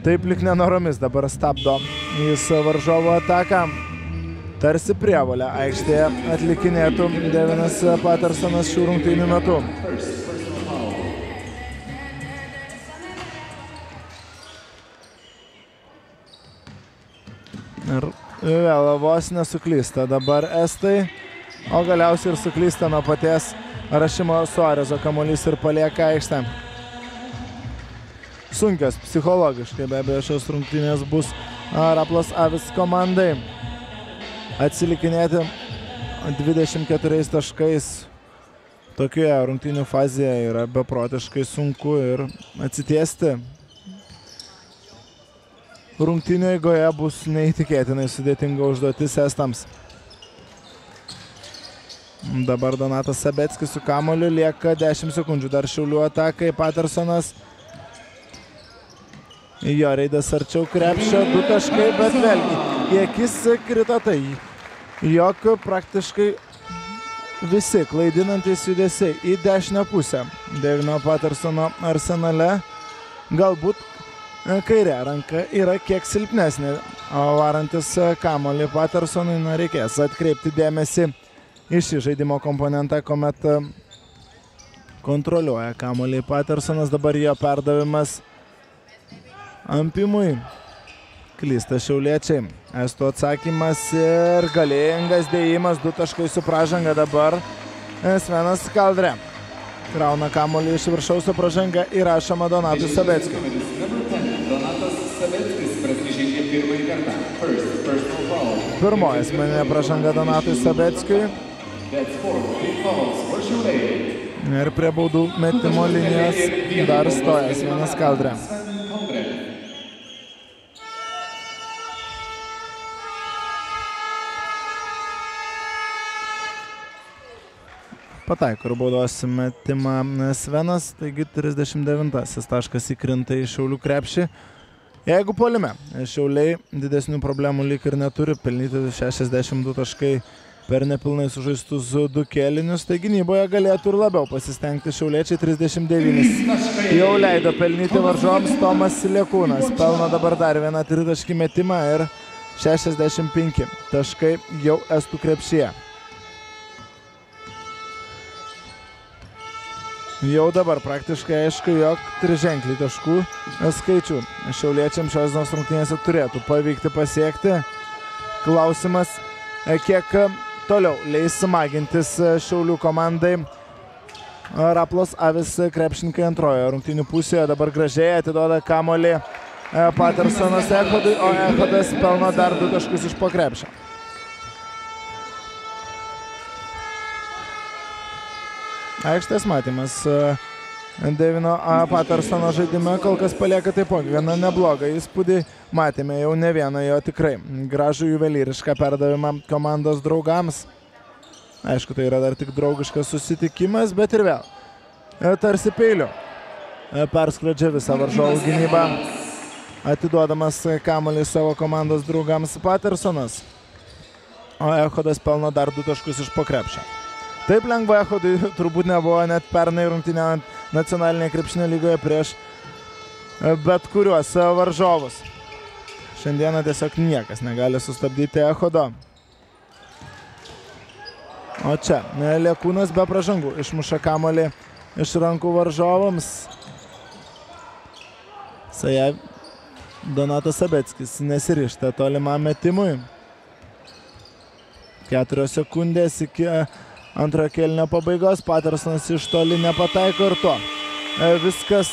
taip lyg nenoromis dabar stabdo jis varžovo ataką. Tarsi prievolę aikštėje atlikinėtų Devinas Patersonas šių rungtynių metu. Ir vėl vos nesuklysta dabar estai, o galiausiai ir suklysta nuo paties Rašimo Suarezo, kamuolys ir palieka aikštę. Sunkios psichologiškai be abejo šios rungtynės bus Raplos Avis komandai. Atsilikinėti dvidešimt keturiais taškais tokioje rungtynių fazėje yra beprotiškai sunku ir atsitiesti rungtynių eigoje bus neįtikėtinai sudėtinga užduotis estams. Dabar Donatas Sabeckis su kamuoliu, lieka dešimt sekundžių dar Šiaulių atakai. Patersonas, jo reidas arčiau krepšio, du taškai, bet vėlgi į akis krito tai, jog praktiškai visi klaidinantys judesiai į dešinę pusę Devino Patersono arsenale. Galbūt kairė ranka yra kiek silpnesnė, o varantis kamuolį Patersonui nereikės atkreipti dėmesį iš žaidimo komponentą, kuomet kontroliuoja kamuolį Patersonas. Dabar jo perdavimas Ampimui, klysta šiauliečiai. Estų atsakymas ir galingas dėjimas, du taškai su pražanga dabar Svenas Kaldrė. Krauna kamuolį iš viršaus, su pražanga įrašoma Donatui Sabeckiui. Donatas Sabeckis prasižengė pirmąjį kartą. Pirmoji asmeninė pražanga Donatui Sabeckiui. Ir prie baudų metimo linijos dar stoja Svenas Kaldrė. Pataiko ir baudos metimą Svenas, taigi trisdešimt devintasis taškas įkrinta į Šiaulių krepšį. Jeigu puolime Šiauliai didesnių problemų lyg ir neturi, pelnyti šešiasdešimt du taškai per nepilnai sužaistus du kelinius, tai gynyboje galėtų ir labiau pasistengti šiauliečiai. Trisdešimt devynis jau leido pelnyti varžoms. Tomas Lekūnas pelno dabar dar vieną tritaškį metimą ir šešiasdešimt penki taškai jau estų krepšyje. Jau dabar praktiškai aišku, jog triženklį taškų skaičių šiauliečiam šios dienos rungtynėse turėtų pavykti pasiekti. Klausimas, kiek toliau leis magintis Šiaulių komandai Raplos Avis krepšininkai antrojo rungtynių pusėje. Dabar gražiai atiduoda kamuolį Patersonas Echodui, o Echodas pelno dar du taškus iš po krepšio. Aikštės matymas Devino Patersono žaidime kol kas palieka taipogi vieną neblogą įspūdį. Matėme jau ne vieną jo tikrai gražų juvelyrišką perdavimą komandos draugams. Aišku, tai yra dar tik draugiškas susitikimas, bet ir vėl tarsi peiliu perskrodžia visą varžovų gynybą, atiduodamas kamuolį savo komandos draugams. Patersonas, o Echodas pelno dar du taškus iš po krepšio. Taip lengva Echodui turbūt nebuvo net pernai rungtyniaujant nacionalinėje krepšinio lygoje prieš bet kuriuos varžovus. Šiandieną tiesiog niekas negali sustabdyti Echodo. O čia Lekūnas be pražangų išmuša kamuolį iš rankų varžovams. Saja Donatas Sabeckis nesirišta tolimam metimui. Keturios sekundės iki antrojo kėlinio pabaigos. Patersonas iš toli nepataiko ir to viskas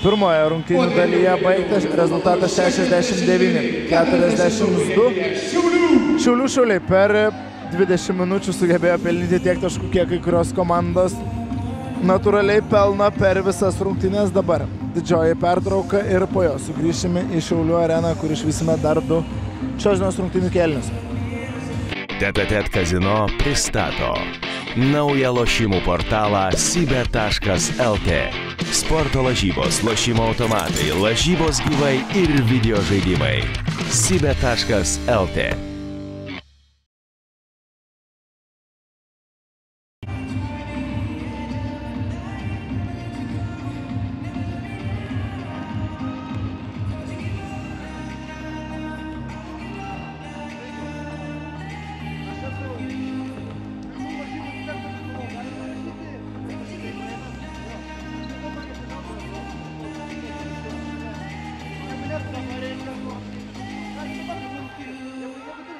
pirmoje rungtynių dalyje baigtas. Rezultatas šešiasdešimt devyni keturiasdešimt du. Šiaulių Šiauliai per dvidešimt minučių sugebėjo pelnyti tiek taškų, kiek kai kurios komandos natūraliai pelna per visas rungtynės. Dabar didžioji pertrauka ir po jo sugrįšime į Šiaulių areną, kur išvysime dar du šios dienos rungtynių kėlinius. Tepetet Kazino pristato naują lošimų portalą sibet taškas lt. Sporto lažybos, lošimo automatai, lažybos gyvai ir video žaidimai. sibet taškas lt. Gracias.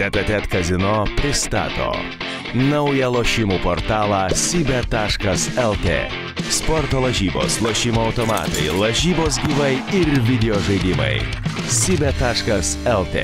Тет-а-тет казино Pristato. Naują lošimų portalą Sibet taškas lt. Sporto lažybos, lošimo automatai, lažybos gyvai ir video žaidimai. Sibet taškas lt.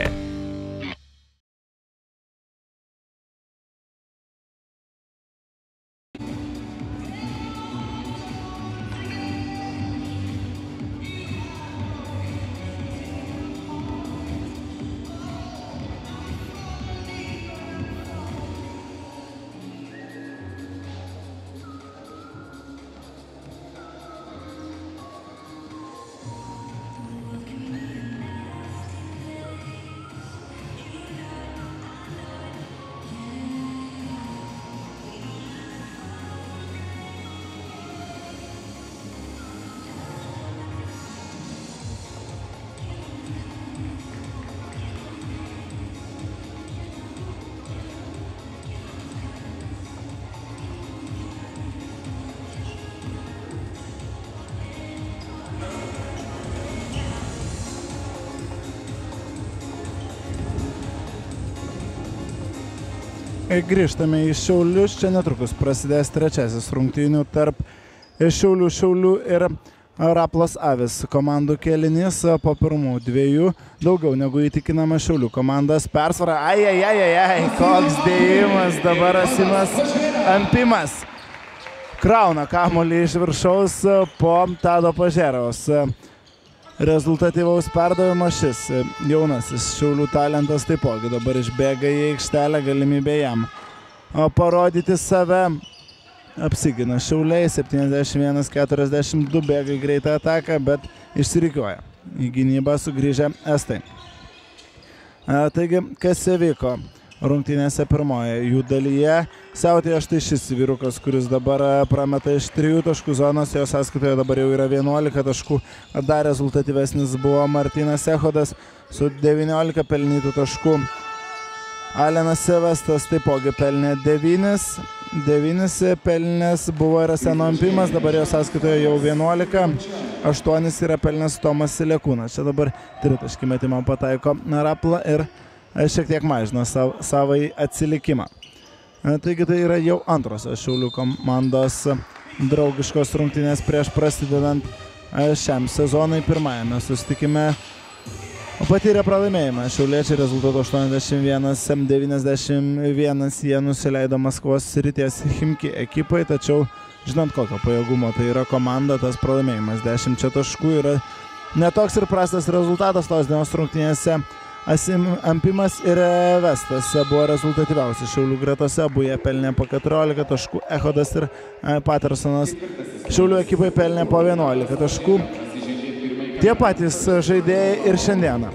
Grįžtame į Šiaulius, čia netrukus prasidės trečiasis rungtynių tarp Šiaulių Šiaulių ir Raplas Avis komandų kėlinys. Po pirmų dviejų daugiau negu įtikinama Šiaulių komandas persvara. Ai, ai, ai, ai, koks dėjimas dabar Asimas Ampimas. Krauna kamuolį iš viršaus po Tado Pažeros. Rezultatyvaus perdavimo šis jaunasis Šiaulių talentas taipogi dabar išbėga į aikštelę, galimybė jam parodyti save. Apsigina Šiauliai, septyniasdešimt vienas keturiasdešimt du, bėga į greitą ataką, bet išsirikiuoja į gynybą sugrįžę estai. Taigi, kas įvyko rungtynėse pirmoje jų dalyje? Siautėje štai šis vyrukas, kuris dabar prameta iš trijų taškų zonos, jo sąskaitoje dabar jau yra vienuolika taškų. Dar rezultatyvesnis buvo Martynas Echodas su devyniolika pelnytų taškų. Alenas Sevestas taipogi pelnė devynis, devynis pelnės buvo ir Aseno Ampimas, dabar jo sąskaitoje jau vienuolika, aštuonis yra pelnės Tomas Silekūnas. Čia dabar tritaškį metimą pataiko Rapla ir šiek tiek mažino savai atsilikimą. Taigi tai yra jau antros Šiaulių komandos draugiškos rungtynės prieš prasidedant šiam sezonui. Pirmajame susitikime patyrė pralaimėjimą šiauliečiai rezultato aštuoniasdešimt vienas devyniasdešimt vienas. Jie nusileido Maskvos Srities Chimki ekipai, tačiau žinant kokio pajėgumo tai yra komanda, tas pralaimėjimas dešimt taškų yra netoks ir prastas rezultatas tos dienos rungtynėse. Asim Ampimas ir Vestas buvo rezultatyviausi Šiaulių gretose, abu jie pelnė po keturiolika taškų, Echodas ir Pattersonas Šiaulių ekipai pelnė po vienuolika taškų. Tie patys žaidėjai ir šiandieną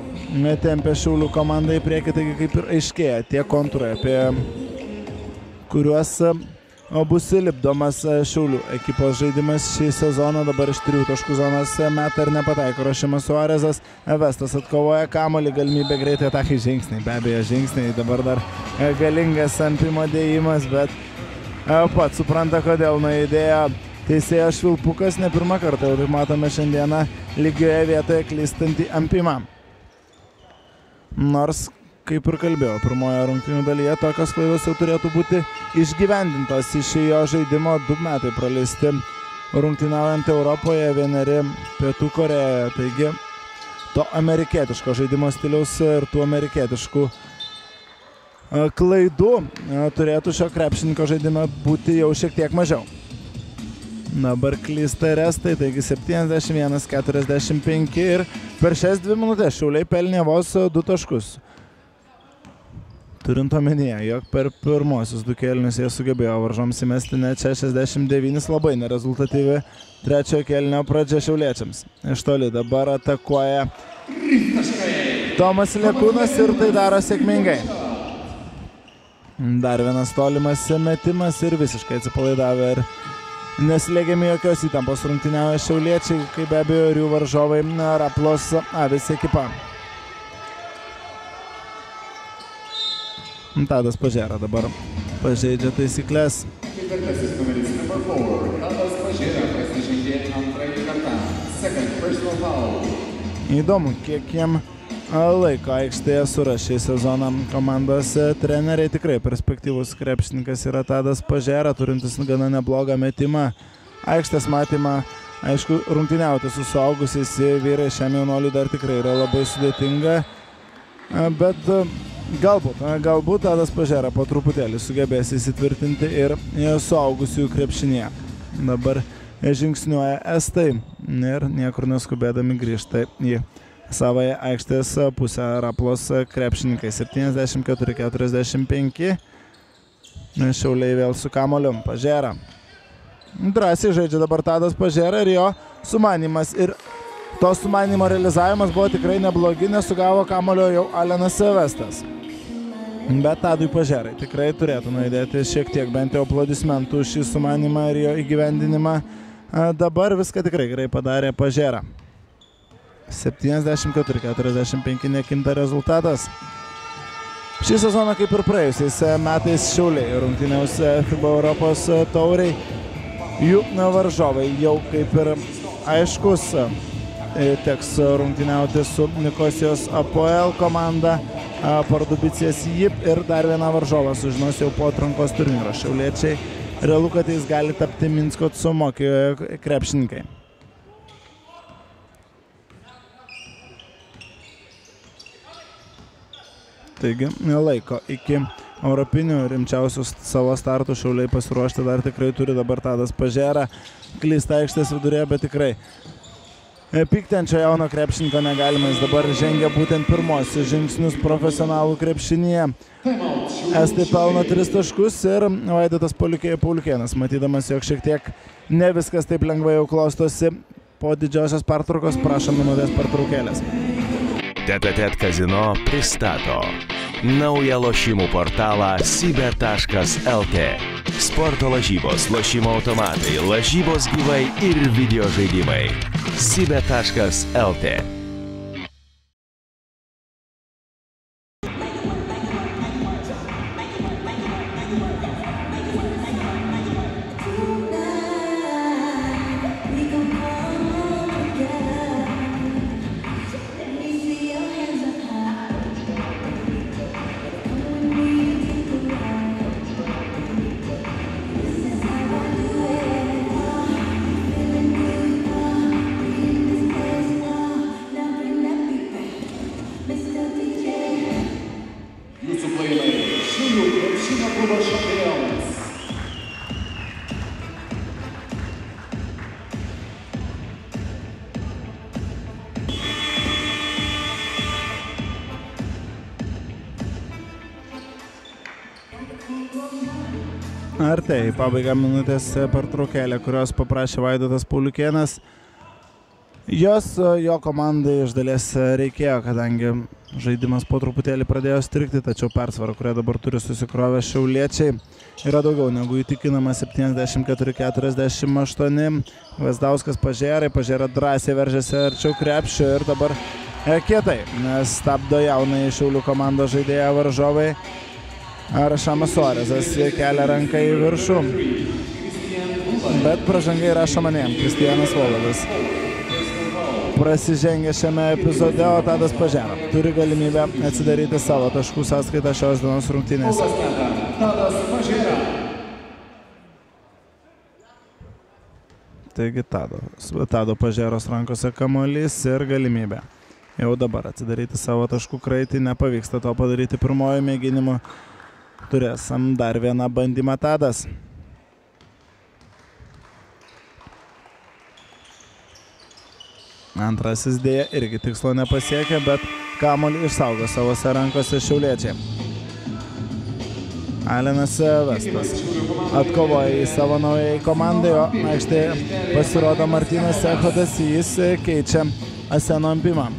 tempė Šiaulių komandą į priekį, taigi kaip ir aiškėja tie kontūrai, apie kuriuos bus lipdomas Šiaulių ekipos žaidimas šį sezoną. Dabar iš trijų taškų zonos metą ir nepataiko Rošimas Suarezas. Vestas atkovoja kamuolį, galimybė greitai atakai, žingsniai, be abejo žingsniai, dabar dar galingas Ampimo dėjimas, bet pats supranta, kodėl nuėdėjo teisėjo švilpukas. Ne pirmą kartą, jau matome šiandieną lygioje vietoje klystantį Ampimą. Nors, kaip ir kalbėjau, pirmojo rungtynių dalyje tokios klaidos jau turėtų būti išgyvendintos iš jo žaidimo. Du metai praleisti rungtynaujant Europoje, vieneri Pietų Korejoje. Taigi to amerikietiško žaidimo stiliaus ir tų amerikietiškų klaidų turėtų šio krepšininko žaidime būti jau šiek tiek mažiau. Dabar klysta restai, taigi septyniasdešimt vienas keturiasdešimt penki ir per šias dvi minutės Šiauliai pelnė vos du taškus. Turint omenyje, jog per pirmosius du kėlinius jie sugebėjo varžoms įmesti net šešiasdešimt devynis, labai nerezultatyvi trečiojo kėlinio pradžia šiauliečiams. Iš toli dabar atakuoja Tomas Lekūnas ir tai daro sėkmingai. Dar vienas tolimas metimas ir visiškai atsipalaidavę ir nesiliegiami jokios įtampos rungtyniauja šiauliečiai, kaip be abejo ir jų varžovai Raplos Avis ekipa. Tadas Pažera dabar pažeidžia taisyklės. Įdomu, kiek jiem laiko aikštėje suras šį sezoną. Komandos treneriai tikrai perspektyvus krepšininkas yra Tadas Pažera, turintis gana neblogą metimą, aikštės matymą. Aišku, rungtyniauti su suaugusiais vyrai šiam jaunoliui dar tikrai yra labai sudėtinga, bet galbūt, galbūt Tadas Pažera po truputėlį sugebės įsitvirtinti ir suaugusiųjų krepšinėje. Dabar žingsniuoja estai ir niekur neskubėdami grįžta į savąją aikštės pusę Raplos krepšininkai. septyniasdešimt keturi keturiasdešimt penki. Šiauliai vėl su kamoliu. Pažera. Drąsiai žaidžia dabar Tadas Pažera ir jo sumanimas. Ir to sumanimo realizavimas buvo tikrai neblogi, nesugavo kamolio jau Alenas Vestas. Bet Tadui Pažerai tikrai turėtų nuėdėti šiek tiek bent jau aplodismentų šį sumanimą ir jo įgyvendinimą. Dabar viską tikrai gerai padarė Pažera. septyniasdešimt keturi keturiasdešimt penki nekinta rezultatas. Šį sezoną, kaip ir praėjusiais metais, Šiauliai rungtyniaus FIBA Europos taurei. Jų varžovai jau kaip ir aiškus, teks rungtyniauti su Nikosijos Apoel komanda, Pardubicės Jip ir dar viena varžova sužinos jau po atrankos turnyro. Šiauliečiai realu, kad jais gali tapti Minsko Tsumo krepšininkai. Taigi, laiko iki europinių rimčiausių savo startų Šiauliai pasiruošti dar tikrai turi. Dabar Tadas Pažera klysta aikštės vidurėje, bet tikrai piktenčio jauno krepšininko negalima. Jis dabar žengia būtent pirmosius žingsnius profesionalų krepšinyje. Estai pelno tris taškus ir Vaidotas Pauliukėnas, matydamas, jog šiek tiek ne viskas taip lengvai jau klostosi, po didžiosios pertraukos prašom minutės pertraukėlės. Tetetet Kazino pristato naują lošimų portalą sibet taškas lt. Sporto lažybos, lošimo automatai, lažybos gyvai ir video žaidimai. sibet taškas lt. Artai pabaiga minutės pertraukėlė, kurios paprašė Vaidotas Pauliukėnas. Jos jo komandai iš dalies reikėjo, kadangi žaidimas po truputėlį pradėjo strigti, tačiau persvara, kurią dabar turi susikrovę šiauliečiai, yra daugiau negu įtikinama. Septyniasdešimt keturi keturiasdešimt aštuoni. Vesdauskas Pažerai, Pažera drąsiai veržėsi arčiau krepšio ir dabar kietai, nes stabdo jaunai Šiaulių komandos žaidėja varžovai. Rašamas Suarezas kelia ranką į viršų, bet pražangai rašo manėm Kristijanas Volodas. Prasižengia šiame epizode, o Tadas Pažera turi galimybę atsidaryti savo taškų sąskaitą šios dienos rungtynėse. Taigi Tado Pažeros rankose kamuolys ir galimybė jau dabar atsidaryti savo taškų kraitį. Nepavyksta to padaryti pirmojo mėginimo. Turėsim dar vieną bandymą Tadas. Antrasis dėja irgi tikslo nepasiekė, bet kamuolį išsaugo savose rankose šiauliečiai. Alenas Vestas atkovoja į savo naujai komandai, o aikštėje pasirodo Martynas Echodas, jis keičia Aseno Mbimą.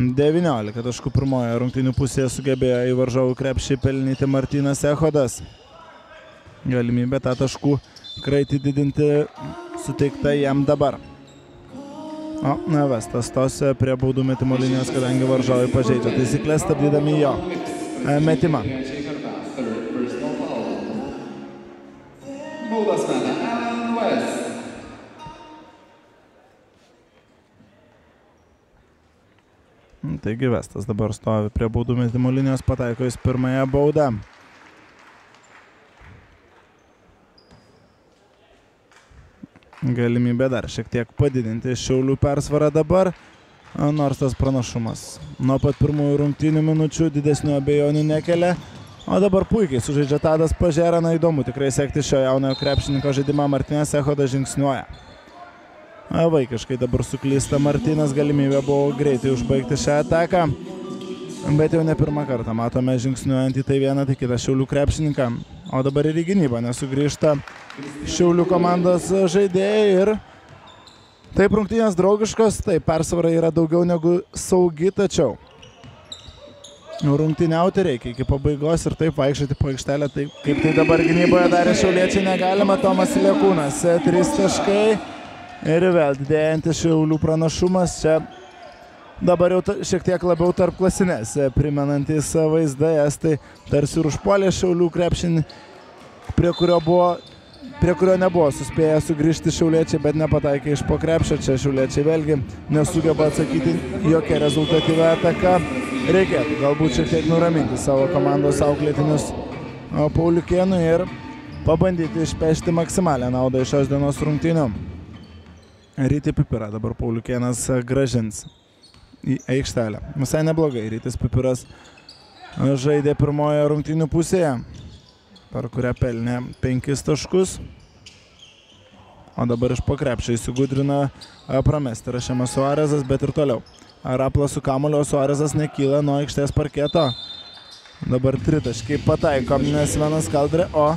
devyniolika taškų pirmoje rungtynių pusėje sugebėjo į varžovų krepšį pelnyti Martynas Echodas. Galimybė tą taškų kraitį didinti suteikta jam dabar. O Vestas tos prie baudų metimo linijos, kadangi varžovai pažeidžia taisyklės, stabdydami jo metimą. Taigi Vestas dabar stovi prie baudų metimo linijos, pataiko jis pirmąją baudą. Galimybė dar šiek tiek padidinti Šiaulių persvarą dabar, nors tas pranašumas nuo pat pirmųjų rungtynių minučių didesnių abejonių nekelia. O dabar puikiai sužaidžia Tadas Pažėra, na įdomu tikrai sekti šio jaunojo krepšininko žaidimą. Martynas Echoda žingsniuoja. Vaikiškai dabar suklysta Martynas, galimybė buvo greitai užbaigti šią ataką. Bet jau ne pirmą kartą matome žingsniuojant į tai vieną, tai kitą Šiaulių krepšininką. O dabar ir į gynybą nesugrįžta Šiaulių komandos žaidėjai ir taip rungtynės draugiškos, taip persvara yra daugiau negu saugi, tačiau rungtyniauti reikia iki pabaigos ir taip vaikščioti po aikštelę, taip kaip tai dabar gynyboje darė šiauliečiai negalima. Tomas Lekūnas, trys taškai ir vėl didėjantis Šiaulių pranašumas, čia dabar jau šiek tiek labiau tarp klasinės primenantys vaizdai, estai tarsi ir užpuolė Šiaulių krepšinį, prie kurio buvo, prie kurio nebuvo suspėję sugrįžti šiauliečiai, bet nepataikė iš po krepšio. Čia šiauliečiai vėlgi nesugeba atsakyti jokia rezultatyvę ataka. Reikėtų galbūt šiek tiek nuraminti savo komandos auklėtinius Pauliukėnų ir pabandyti išpešti maksimalią naudą iš šios dienos rungtynių. Rytį Pipirą dabar Pauliukėnas grąžins į aikštelę. Visai neblogai Rytis Pipiras žaidė pirmoje rungtynių pusėje, per kurią pelnė penkis taškus. O dabar iš pokrepšio įsigudrina pramesti rašėma Suarezas, bet ir toliau Raplas su kamulio, Suarezas nekyla nuo aikštės parketo. Dabar tritaškai pataiko Svenas Kaldrė, o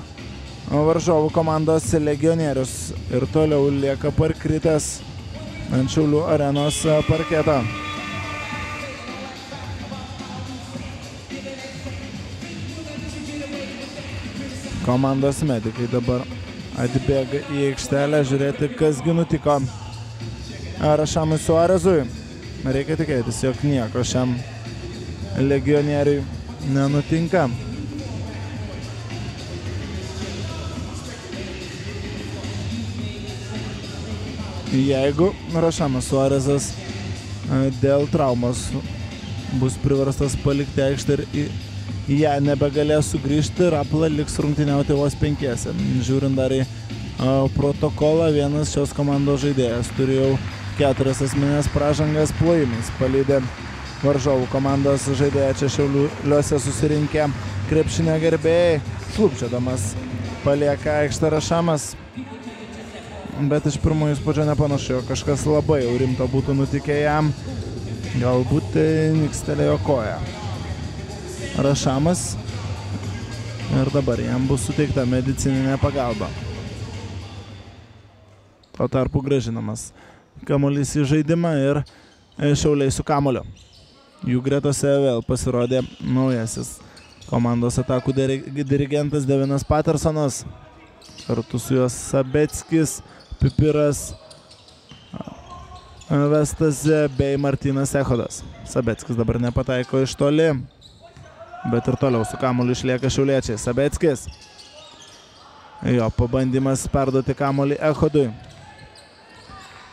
varžovų komandos legionierius ir toliau lieka parkritęs ant Šiaulių arenos parketo. Komandos medikai dabar atbėga į aikštelę žiūrėti, kasgi nutiko Rašamui Suarezui. Reikia tikėtis, jog nieko šiam legionieriui nenutinka. Jeigu Rašamas Suarezas dėl traumos bus priverstas palikti aikštę ir į ją nebegalės sugrįžti, Rapla liks rungtyniauti vos penkiese. Žiūrint dar į protokolą, vienas šios komandos žaidėjas turi jau keturias asmenės pražangas plojimais. Palydė varžovų komandos žaidėja, čia Šiauliuose susirinkę krepšinio gerbėjai. Šlubčiodamas palieka aikštę Rašamas, bet iš pirmųjų įspūdžio nepanašu, kažkas labai jau rimto būtų nutikę jam. Galbūt nikstelėjo koja Rašamas ir dabar jam bus suteikta medicininė pagalba. Tuo tarpu grąžinamas kamuolys į žaidimą ir Šiauliai su kamuoliu. Jų gretose vėl pasirodė naujasis komandos atakų dirigentas Devinas Patersonas. Kartu su juos Sabeckis, Pipiras, Vestas bei Martynas Echodas. Sabeckis dabar nepataiko iš toli, bet ir toliau su kamuoliu išlieka šiauliečiai. Sabeckis. Jo pabandymas perduoti kamuolį Echodui.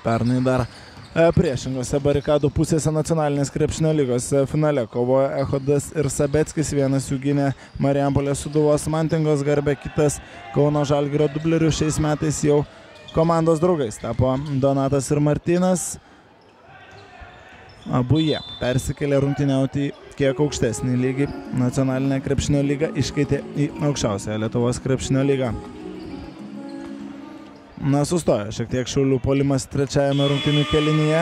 Pernai dar priešingose barikadų pusėse nacionalinės krepšinio lygos finale kovojo Echodas ir Sabeckis. Vienas jų gynė Marijampolės Sūduvos Mantingos garbę, kitas Kauno Žalgirio dublerių. Šiais metais jau komandos draugais tapo Donatas ir Martynas. Abu jie persikėlė rungtyniauti į kiek aukštesnį lygį. Nacionalinę krepšinio lygą iškeitė į aukščiausią Lietuvos krepšinio lygą. Na, sustojo šiek tiek Šiaulių puolimas trečiajame rungtynių kėlinyje.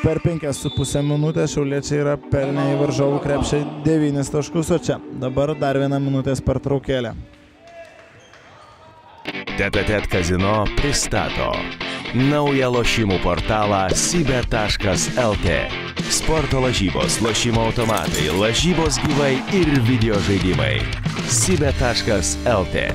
Per penkias su puse minutės šiauliečiai yra pelnę į varžovų krepšį devynis taškus, o čia dabar dar vieną minutės pertraukėlę. Tetetet Kazino pristato naują lošimų portalą sibet taškas lt. Sporto lažybos, lošimo automatai, lažybos gyvai ir video žaidimai. sibet taškas lt.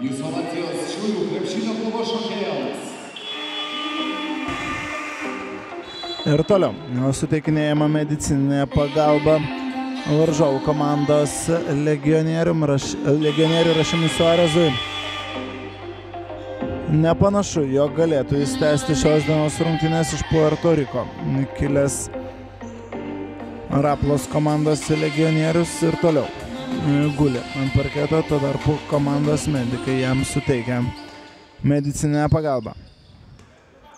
Jūs Valancijos šiųjų krepšinio klubo šokėjas. Ir toliau suteikinėjama medicininė pagalba varžovų komandos legionierių Rašimui Suarezui. Nepanašu, jog galėtų jis tęsti šios dienos rungtynės iš Puerto Riko. Kilęs Raplos komandos legionierius ir toliau guli ant parketo, tuo tarpu komandos medikai jam suteikia medicininę pagalbą.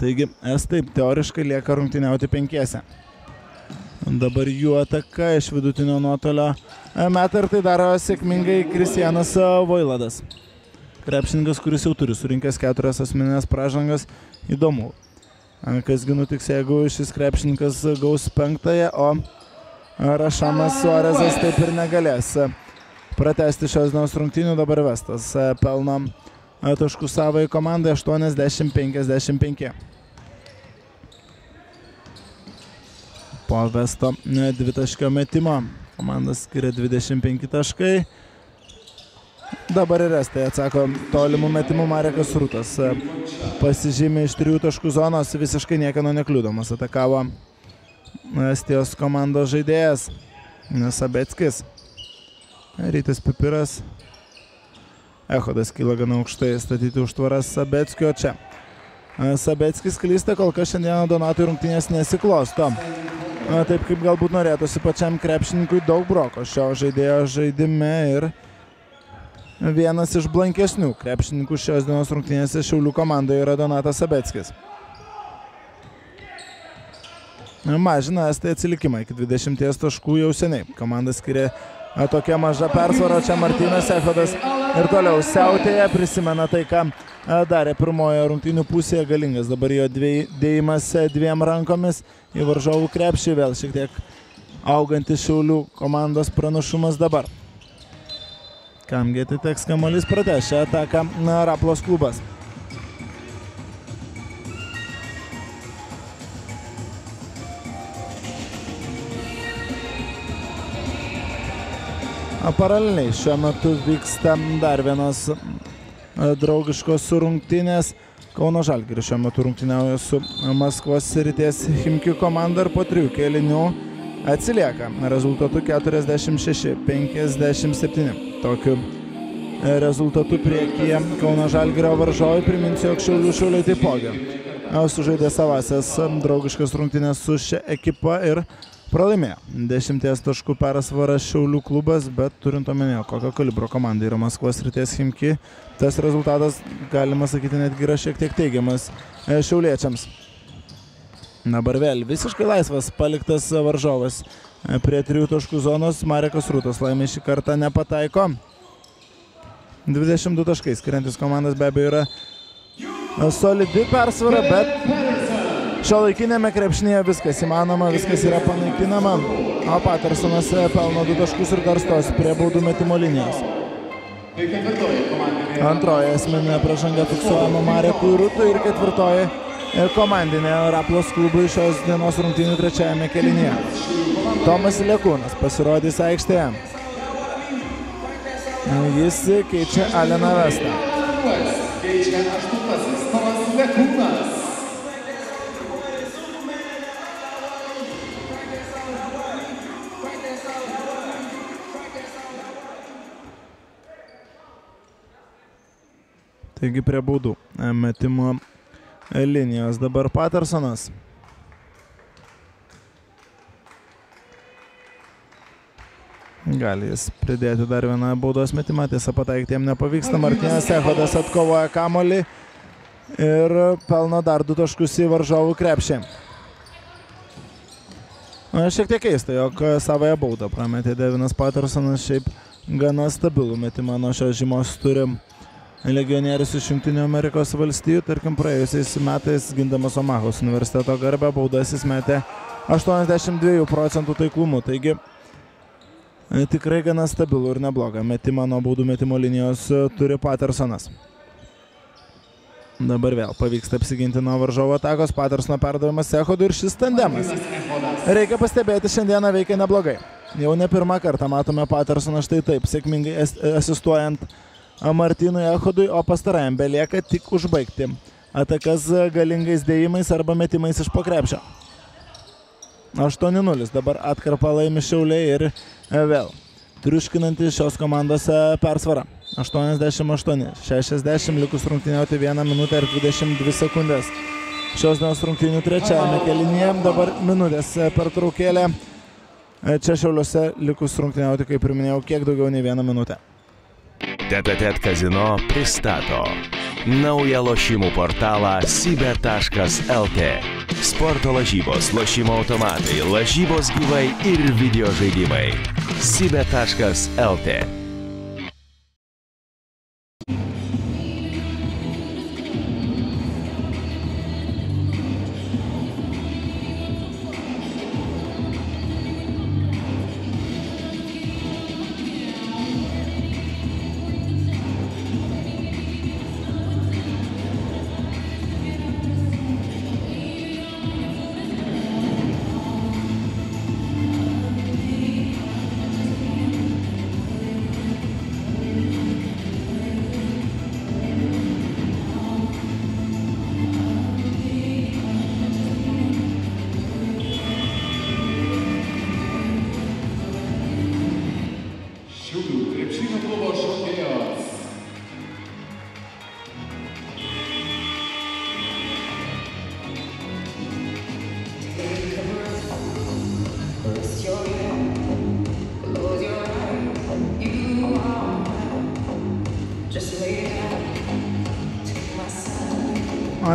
Taigi estai teoriškai lieka rungtyniauti penkiese. Dabar jų ataka iš vidutinio nuotolio metą ir tai daro sėkmingai Kristianas Vojladas. Krepšininkas, kuris jau turi surinkęs keturias asmeninės pražangas. Įdomu, kasgi nutiks, jeigu šis krepšininkas gaus penktąją, o Rašamas Suarezas taip ir negalės pratesti šios dienos rungtynių. Dabar Vestas pelno taškų savai komandai aštuoniasdešimt penkiasdešimt penki. Po Vesto dvitaškio metimo komandas skiria dvidešimt penki taškai. Dabar ir Estai atsako tolimų metimų. Marekas Rūtas pasižymė iš trijų taškų zonos, visiškai niekieno nekliūdomas atakavo Estijos komandos žaidėjas Sabeckis. Rytis Pipiras. Echodas kyla gana aukštai statyti užtvaras Sabeckio čia. Sabeckis klysta, kol kas šiandieną Donatui rungtynės nesiklosto taip, kaip galbūt norėtųsi. Pačiam krepšininkui daug broko šio žaidėjo žaidime ir vienas iš blankesnių krepšininkų šios dienos rungtynėse Šiaulių komandoje yra Donatas Sabeckis. Mažina Estai atsilikimą iki dvidešimt taškų jau seniai. Komanda skiria tokia maža persvara. Čia Martynas Echodas ir toliau siautėje prisimena tai, ką darė pirmojo rungtynių pusėje. Galingas dabar jo dėjimas dviem rankomis į varžovų krepšį. Vėl šiek tiek augantis Šiaulių komandos pranašumas dabar. Kamgi atiteks kamuolys, pratęsė ataką Raplos klubas. Paraleliai šiuo metu vyksta dar vienas draugiškos rungtynės. Kauno Žalgiris šiuo metu rungtyniauja su Maskvos Srities Chimki komanda ir po trijų kėlinių atsilieka rezultatu keturiasdešimt šeši penkiasdešimt septyni. Tokiu rezultatu priekyje Kauno Žalgirio varžovai. Priminsiu, jog Šiaulių Šiauliai taipogi sužaidė savasias draugiškas rungtynės su šia ekipa ir pralaimėjo. Dešimties taškų persvara Šiaulių klubas, bet turint omenyje, kokio kalibro komanda yra Maskvos Srities Chimki, tas rezultatas, galima sakyti, netgi yra šiek tiek teigiamas šiauliečiams. Dabar vėl visiškai laisvas paliktas varžovas prie trijų taškų zonos. Marekas Rūtas laimė šį kartą nepataiko. dvidešimt du taškai skiriantis komandas be abejo yra solidi persvara, bet šio laikinėme krepšinėje viskas įmanoma, viskas yra panaikinama. O Patersonas pelno du taškus ir dar stos prie baudų metimo linijos. Antroji asmeninė pražanga fiksuojama Marekui Rūtui ir ketvirtoji komandinė Raplos klubui šios dienos rungtynių trečiajame kėlinyje. Tomas Lekūnas pasirodys aikštėje. Jis keičia Aleną Vestą. Keičia aštuntasis Tomas Lekūnas. Taigi prie baudų metimo linijos dabar Patersonas. Gali jis pridėti dar vieną baudos metimą, tiesa pataikyti jam nepavyksta. Martynas Echodas atkovoja kamuolį ir pelno dar du taškus į varžovų krepšį. Šiek tiek keista, jog savąją baudą prametė Devinas Patersonas, šiaip gana stabilų metimą nuo šios žymos turim. Legionierius iš Jungtinių Amerikos valstijų, tarkim, praėjusiais metais gindamas Omahos universiteto garbę, baudas jis metė aštuoniasdešimt dviejų procentų taiklumu. Taigi tikrai gana stabilų ir neblogą metimą nuo baudų metimo linijos turi Patersonas. Dabar vėl pavyksta apsiginti nuo varžovo atakos. Patersono perdavimas Echodui ir šis tandemas, reikia pastebėti, šiandieną veikia neblogai. Jau ne pirmą kartą matome Patersoną štai taip sėkmingai asistuojant Martynui Echodui, o pastarajam belieka tik užbaigti atakas galingais dėjimais arba metimais iš pokrepšio. aštuoni nulis, dabar atkarpa laimi Šiauliai ir vėl triuškinantį šios komandos persvarą. aštuoniasdešimt aštuoni šešiasdešimt, likus rungtyniauti vieną minutę ir dvidešimt dvi sekundės. Šios dienos rungtynių trečiajame kėlinyje, dabar minutės pertraukėlė. Čia Šiauliuose likus rungtyniauti, kaip ir minėjau, kiek daugiau nei vieną minutę. Tetatet Kazino pristato naują lošimų portalą sibet taškas lt. Sporto lažybos, lošimo automatai, lažybos gyvai ir video žaidimai. sibet taškas lt.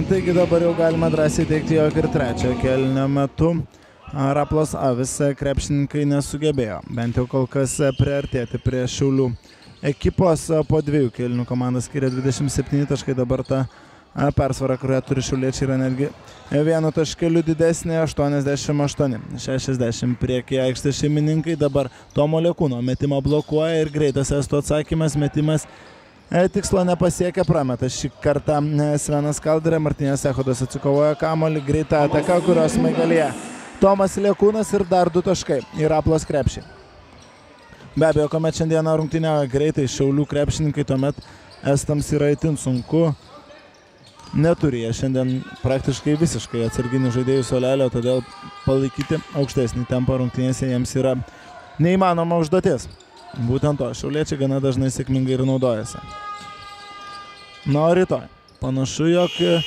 Taigi dabar jau galima drąsiai teikti, jog ir trečiojo kėlinio metu Raplos Avis krepšininkai nesugebėjo bent jau kol kas priartėti prie Šiaulių ekipos. Po dviejų kėlinių komanda skiria dvidešimt septyni taškai, dabar ta persvara, kurioje turi šiauliečiai, yra netgi vienu taškeliu didesnė, aštuoniasdešimt aštuoni šešiasdešimt priekyje aikštės šeimininkai. Dabar Tomo Lekūno metimą blokuoja ir greitas estų atsakymas, metimas tikslo nepasiekia, prameta šį kartą Svenas Kaldera. Martynas Echodas atsikovoja kamuolį, greita ataka, kurios smaigalyje Tomas Lekūnas ir dar du taškai į Raplos krepšį. Be abejo, kuomet šiandieną rungtyniauja greitai Šiaulių krepšininkai, tuomet estams yra itin sunku. Neturi jie šiandien praktiškai visiškai atsarginių žaidėjų suolelio, todėl palaikyti aukštesnį tempą rungtynėse jiems yra neįmanoma užduotis. Būtent to šiauliečiai gana dažnai sėkmingai ir naudojasi. Na, o rytoj panašu, jog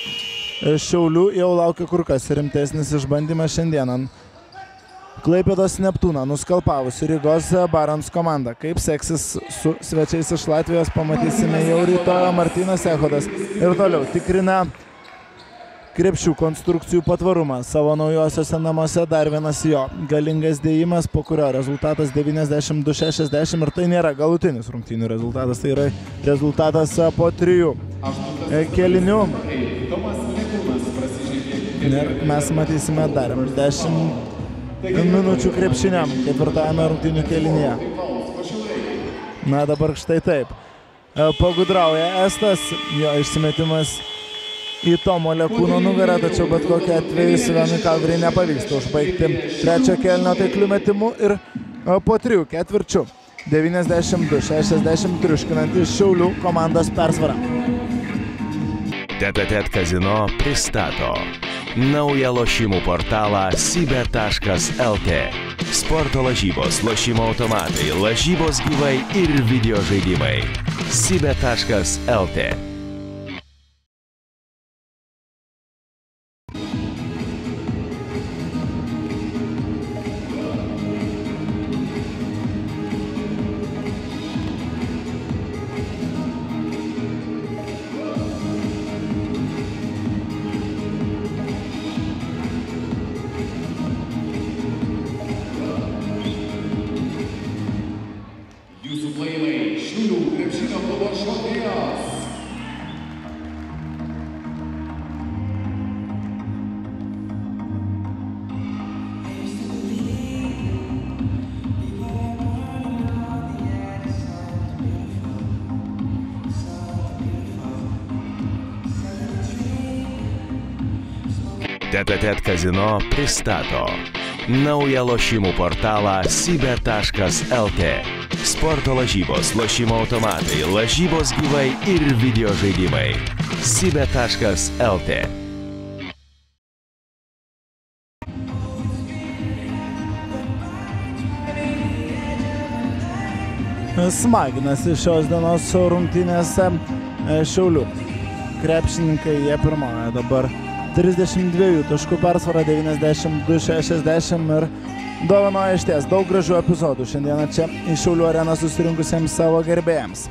Šiaulių jau laukia kur kas rimtesnis išbandymas. Šiandieną Klaipėdos Neptūną nuskalpavusi Rygos Barons komanda. Kaip seksis su svečiais iš Latvijos, pamatysime jau rytoj. Martynas Echodas ir toliau tikrina krepšių konstrukcijų patvarumą savo naujosiuose namuose. Dar vienas jo galingas dėjimas, po kurio rezultatas devyniasdešimt du šešiasdešimt, ir tai nėra galutinis rungtynių rezultatas, tai yra rezultatas po trijų kėlinių. Ir mes matysime dar dešimt minučių krepšiniam ketvirtajame rungtynių kėlinyje. Na, dabar štai taip pagudrauja estas, jo išsimetimas į Tomo Lekūno nugarą, tačiau bet kokiu atveju Silenui Kalveriai nepavyksta užbaigti trečio kėlinio taiklių metimų, ir po trijų ketvirčių devyniasdešimt du šešiasdešimt triuškinant iš Šiaulių komandos persvarą. Tetatet Kazino pristato naują lošimų portalą sibet taškas lt. Sporto lažybos, lošimo automatai, lažybos gyvai ir video žaidimai. sibet taškas lt. Tetatet Kazino pristato nauja lošimų portalą sibet taškas lt. Sporto lažybos, lošimo automatai, lažybos gyvai ir video žaidimai. sibet taškas lt. Smaginasi šios dienos rungtynėse Šiaulių krepšininkai, jie pirmoja dabar trisdešimt dviejų taškų persvarą, devyniasdešimt du šešiasdešimt, ir dovanoja išties daug gražių epizodų šiandieną čia į Šiaulių areną susirinkusiems savo gerbėjams.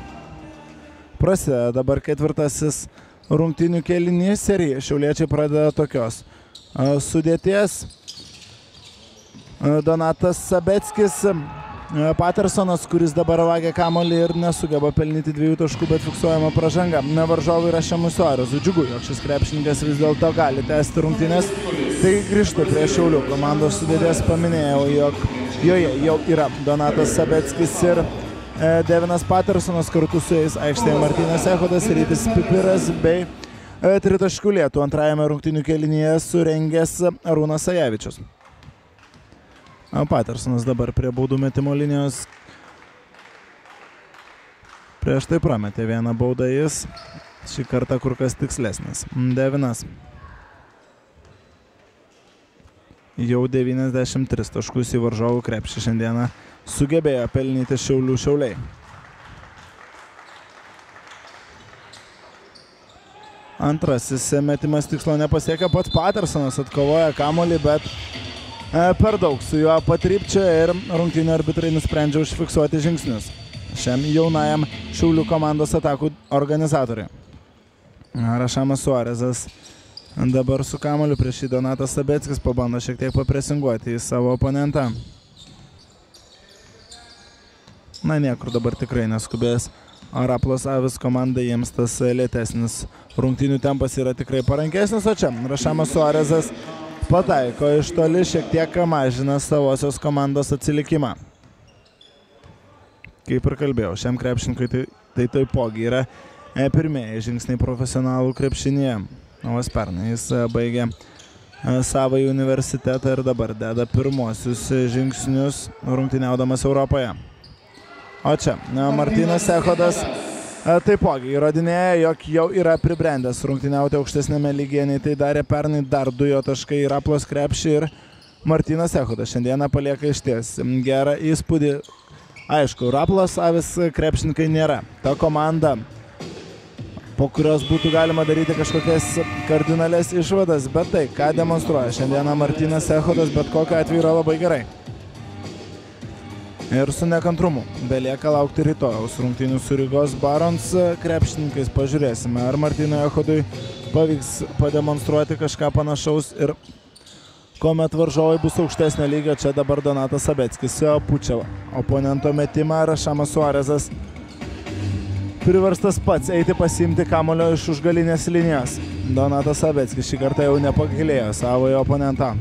Prasideda dabar ketvirtasis rungtynių kėlinys ir šiauliečiai pradeda tokios sudėties. Donatas Sabeckis, Patersonas, kuris dabar vagia kamuolį ir nesugeba pelnyti dviejų taškų, bet fiksuojama pražanga. Varžovai yra Šemusiorius. Džiugu, jog šis krepšininkas vis dėlto gali tęsti rungtynės. Tai grįžtu prie Šiaulių komandos sudėties, paminėjau, jog joje jau yra Donatas Sabeckis ir Devinas Patersonas, kartu su jais aikštėje Martynas Echodas, Rytis Pipiras bei tritaškių lietų antrajame rungtynių kėlinyje surengęs Arūnas Sajavičius. Patersonas dabar prie baudų metimo linijos. Prieš tai prametė vieną baudą jis. Šį kartą kur kas tikslesnis. Devinas. Jau devyniasdešimt tris taškus į varžovų krepšį šiandieną sugebėjo pelnyti Šiaulių Šiauliai. Antrasis metimas tikslo nepasiekia, pats Patersonas atkovoja kamuolį, bet per daug su juo patrypčia ir rungtynių arbitrai nusprendžia užfiksuoti žingsnius šiam jaunajam Šiaulių komandos atakų organizatoriui. Rašamas Suarezas dabar su kamuoliu, prieš jį Donatas Sabeckis pabando šiek tiek papresinguoti į savo oponentą. Na, niekur dabar tikrai neskubės Raplas Avis komanda, jiems tas lėtesnis rungtynių tempas yra tikrai parankesnis, o čia Rašamas Suarezas pataiko iš toli, šiek tiek mažina savosios komandos atsilikimą. Kaip ir kalbėjau, šiam krepšininkui tai, tai taipogi yra pirmieji žingsniai profesionalų krepšinėje. Nors pernai jis baigė savąjį universitetą ir dabar deda pirmosius žingsnius rungtyniaudamas Europoje. O čia Martynas Echodas taipogi įrodinėja, jog jau yra pribrendęs rungtyniauti aukštesnėme lygyje, nei tai darė pernai. Dar du jo taškai į Raplos krepšį ir Martynas Echodas šiandieną palieka išties gerą įspūdį. Aišku, Raplos Avis krepšininkai nėra ta komanda, po kurios būtų galima daryti kažkokias kardinalės išvadas, bet tai, ką demonstruoja šiandieną Martynas Echodas, bet kokiu atveju yra labai gerai. Ir su nekantrumu belieka laukti rytojaus rungtynių su Rygos Barons krepšininkais. Pažiūrėsime, ar Martynui Echodui pavyks pademonstruoti kažką panašaus ir kuomet varžovai bus aukštesnio lygio. Čia dabar Donatas Sabeckis pučia oponento metimą, Rašamas Suarezas priverstas pats eiti pasiimti kamuolio iš užgalinės linijos. Donatas Sabeckis šį kartą jau nepagailėjo savojo oponentą.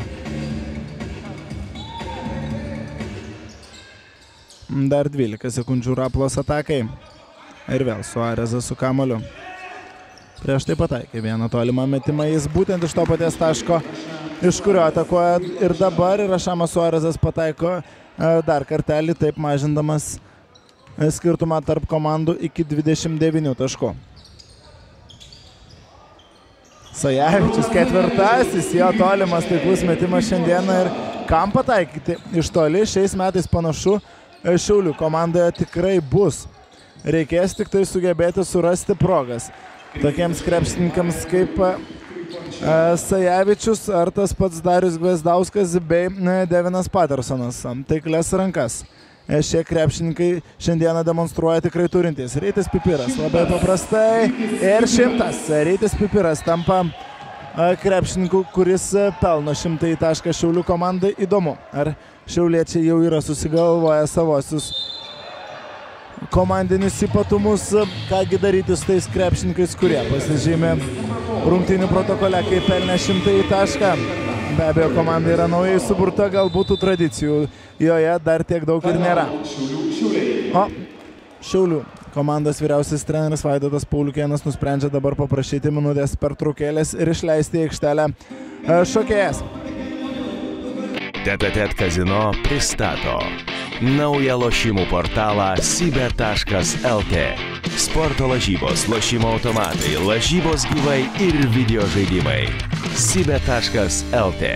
Dar dvylika sekundžių Raplos atakai. Ir vėl Suarezas su kamuoliu. Prieš tai pataikė vieną tolimą metimą, jis būtent iš to paties taško, iš kurio atakuoja ir dabar. Ir Rašamas Suarezas pataiko dar kartelį, taip mažindamas skirtumą tarp komandų iki dvidešimt devynių taškų. Sajavičius ketvirtasis, jo tolimas taiklus metimas šiandieną, ir kam pataikyti iš toli šiais metais panašu Šiaulių komandoje tikrai bus. Reikės tik tai sugebėti surasti progas tokiems krepšininkams kaip Sajavičius ar tas pats Darius Gvazdauskas bei Devinas Patersonas. Taiklias rankas šie krepšininkai šiandieną demonstruoja tikrai turintys. Rytis Pipiras labai paprastai ir šimtas. Rytis Pipiras tampa krepšininkų, kuris pelno šimtąjį tašką Šiaulių komandai. Įdomu, ar šiauliečiai jau yra susigalvoję savosius komandinius ypatumus, kągi daryti su tais krepšininkais, kurie pasižymė rungtynių protokole, kaip pelnė šimtąjį tašką. Be abejo, komanda yra naujai suburta, galbūt tradicijų joje dar tiek daug ir nėra. O Šiaulių komandos vyriausias treneris Vaidotas Pauliukėnas nusprendžia dabar paprašyti minutės pertraukėlės ir išleisti į aikštelę šokėjas. Тет-а-тет казино Pristato. Naują lošimų portalą sibet taškas lt. Sporto lažybos, lošimo automatai, lažybos gyvai ir video žaidimai. sibet taškas lt.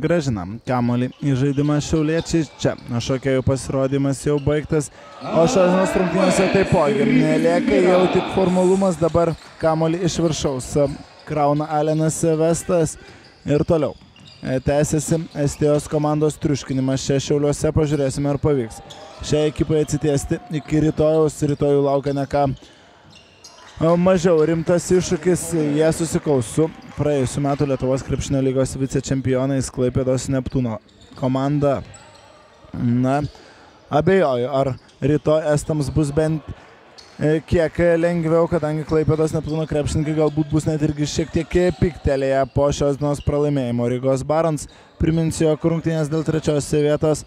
Gražina kamuolį į žaidimą šiauliečiai čia. Šokėjų pasirodymas jau baigtas, o šios dienos rungtynėse taipogi nelieka jau tik formalumas. Dabar kamuolį iš viršaus krauna Alenas Vestas ir toliau tęsiasi Estijos komandos triuškinimas čia Šiauliuose. Pažiūrėsime, ar pavyks šiai ekipai atsitiesti iki rytojaus. Rytojų laukia ne ką mažiau rimtas iššūkis. Jie susikaus su praėjusiu metu Lietuvos krepšinio lygos vicečempionais Klaipėdos Neptūno komanda. Na, abejoju, ar rytoj estams bus bent kiek lengviau, kadangi Klaipėdos Neptūno krepšininkai galbūt bus net irgi šiek tiek piktelėje po šios dienos pralaimėjimo. Rygos Barons, priminsiu, rungtynės dėl trečios vietos